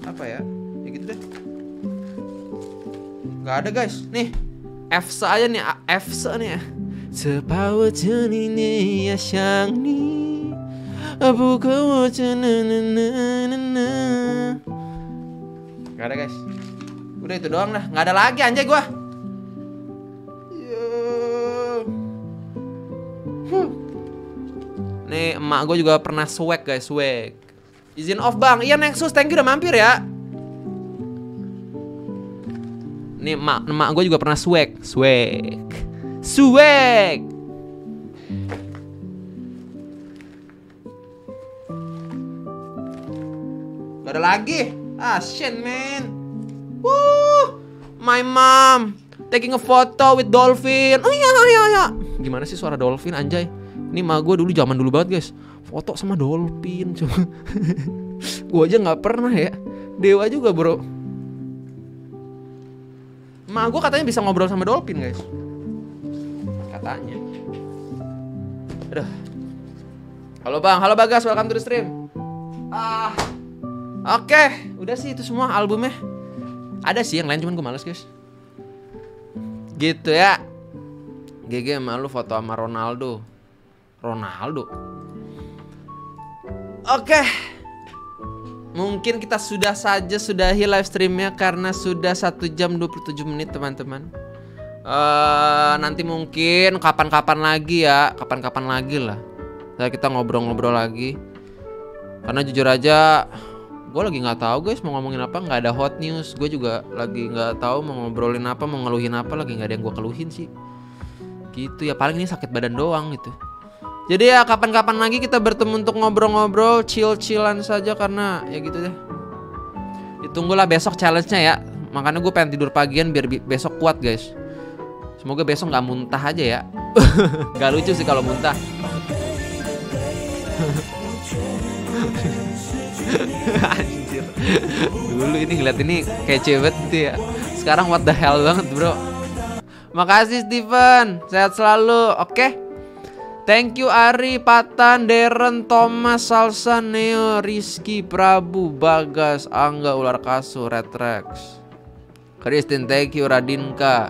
apa ya, ya gitu deh. Nggak ada guys, nih Fse aja nih, Fse nih ya. Sepawa jenini ya siang ni, abu kau jenenenenena. Nggak ada guys. Udah itu doang lah, nggak ada lagi anjay gua. Nih emak gua juga pernah swag guys, swag. Izin off bang, iya Nexus, thank you udah mampir ya. Nih emak gua juga pernah swag, swag, swag. Nggak ada lagi, ah shit man. Woo, my mom taking a photo with dolphin. Oh iya, iya. Gimana sih suara dolphin anjay? Ini mah gue dulu zaman dulu banget guys, foto sama dolphin coba. Gue aja nggak pernah ya. Dewa juga bro. Mah gue katanya bisa ngobrol sama dolphin guys. Katanya. Aduh. Halo bang, halo Bagas, welcome to the stream. Ah, oke, udah sih itu semua albumnya. Ada sih yang lain cuman gue males guys. Gitu ya. GG malu foto sama Ronaldo. Ronaldo. Oke. Mungkin kita sudah saja sudahi live streamnya karena sudah 1 jam 27 menit teman-teman. Nanti mungkin kapan-kapan lagi ya, kapan-kapan lagi lah. Kita ngobrol-ngobrol lagi. Karena jujur aja gue lagi nggak tahu guys mau ngomongin apa, nggak ada hot news, gue juga lagi nggak tahu mau ngobrolin apa, mau ngeluhin apa, lagi nggak ada yang gue keluhin sih gitu ya, paling ini sakit badan doang gitu. Jadi ya kapan-kapan lagi kita bertemu untuk ngobrol-ngobrol, chill-chillan saja karena ya gitu deh. Ditunggulah besok challenge-nya ya, makanya gue pengen tidur pagian biar besok kuat guys. Semoga besok nggak muntah aja ya. Nggak lucu sih kalau muntah. Anjir. Dulu ini ngeliat ini kece banget gitu ya. Sekarang what the hell banget bro. Makasih Steven, sehat selalu. Oke okay. Thank you Ari, Patan, Deren, Thomas, Salsa, Neo, Rizky, Prabu, Bagas, Angga, Ular Kasur, Retrex, Kristin, thank you Radinka,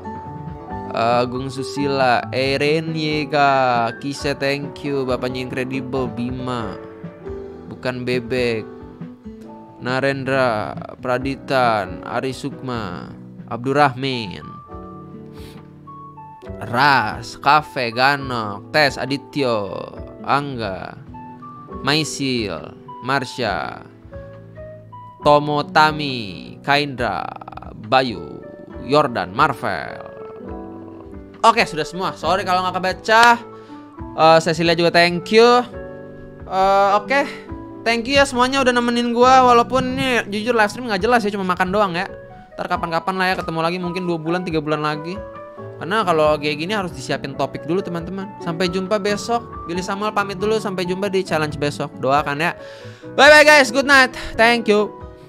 Agung Susila, Eren Yega, Kise, thank you. Bapaknya Incredible, Bima, bukan bebek, Narendra, Praditan, Ari Sukma, Abdurrahman, Ras, Cafe, Ganok, Tes, Adityo, Angga, Maisil, Marsha, Tomo, Tami, Kaindra, Bayu, Yordan, Marvel. Oke, sudah semua. Sorry kalau nggak kebaca. Cecilia juga thank you. Oke. Thank you ya semuanya udah nemenin gue. Walaupun ini jujur live stream gak jelas ya, cuma makan doang ya. Ntar kapan-kapan lah ya ketemu lagi, mungkin 2 bulan 3 bulan lagi. Karena kalau kayak gini harus disiapin topik dulu teman-teman. Sampai jumpa besok. Billy Samuel pamit dulu, sampai jumpa di challenge besok. Doakan ya. Bye bye guys, good night. Thank you.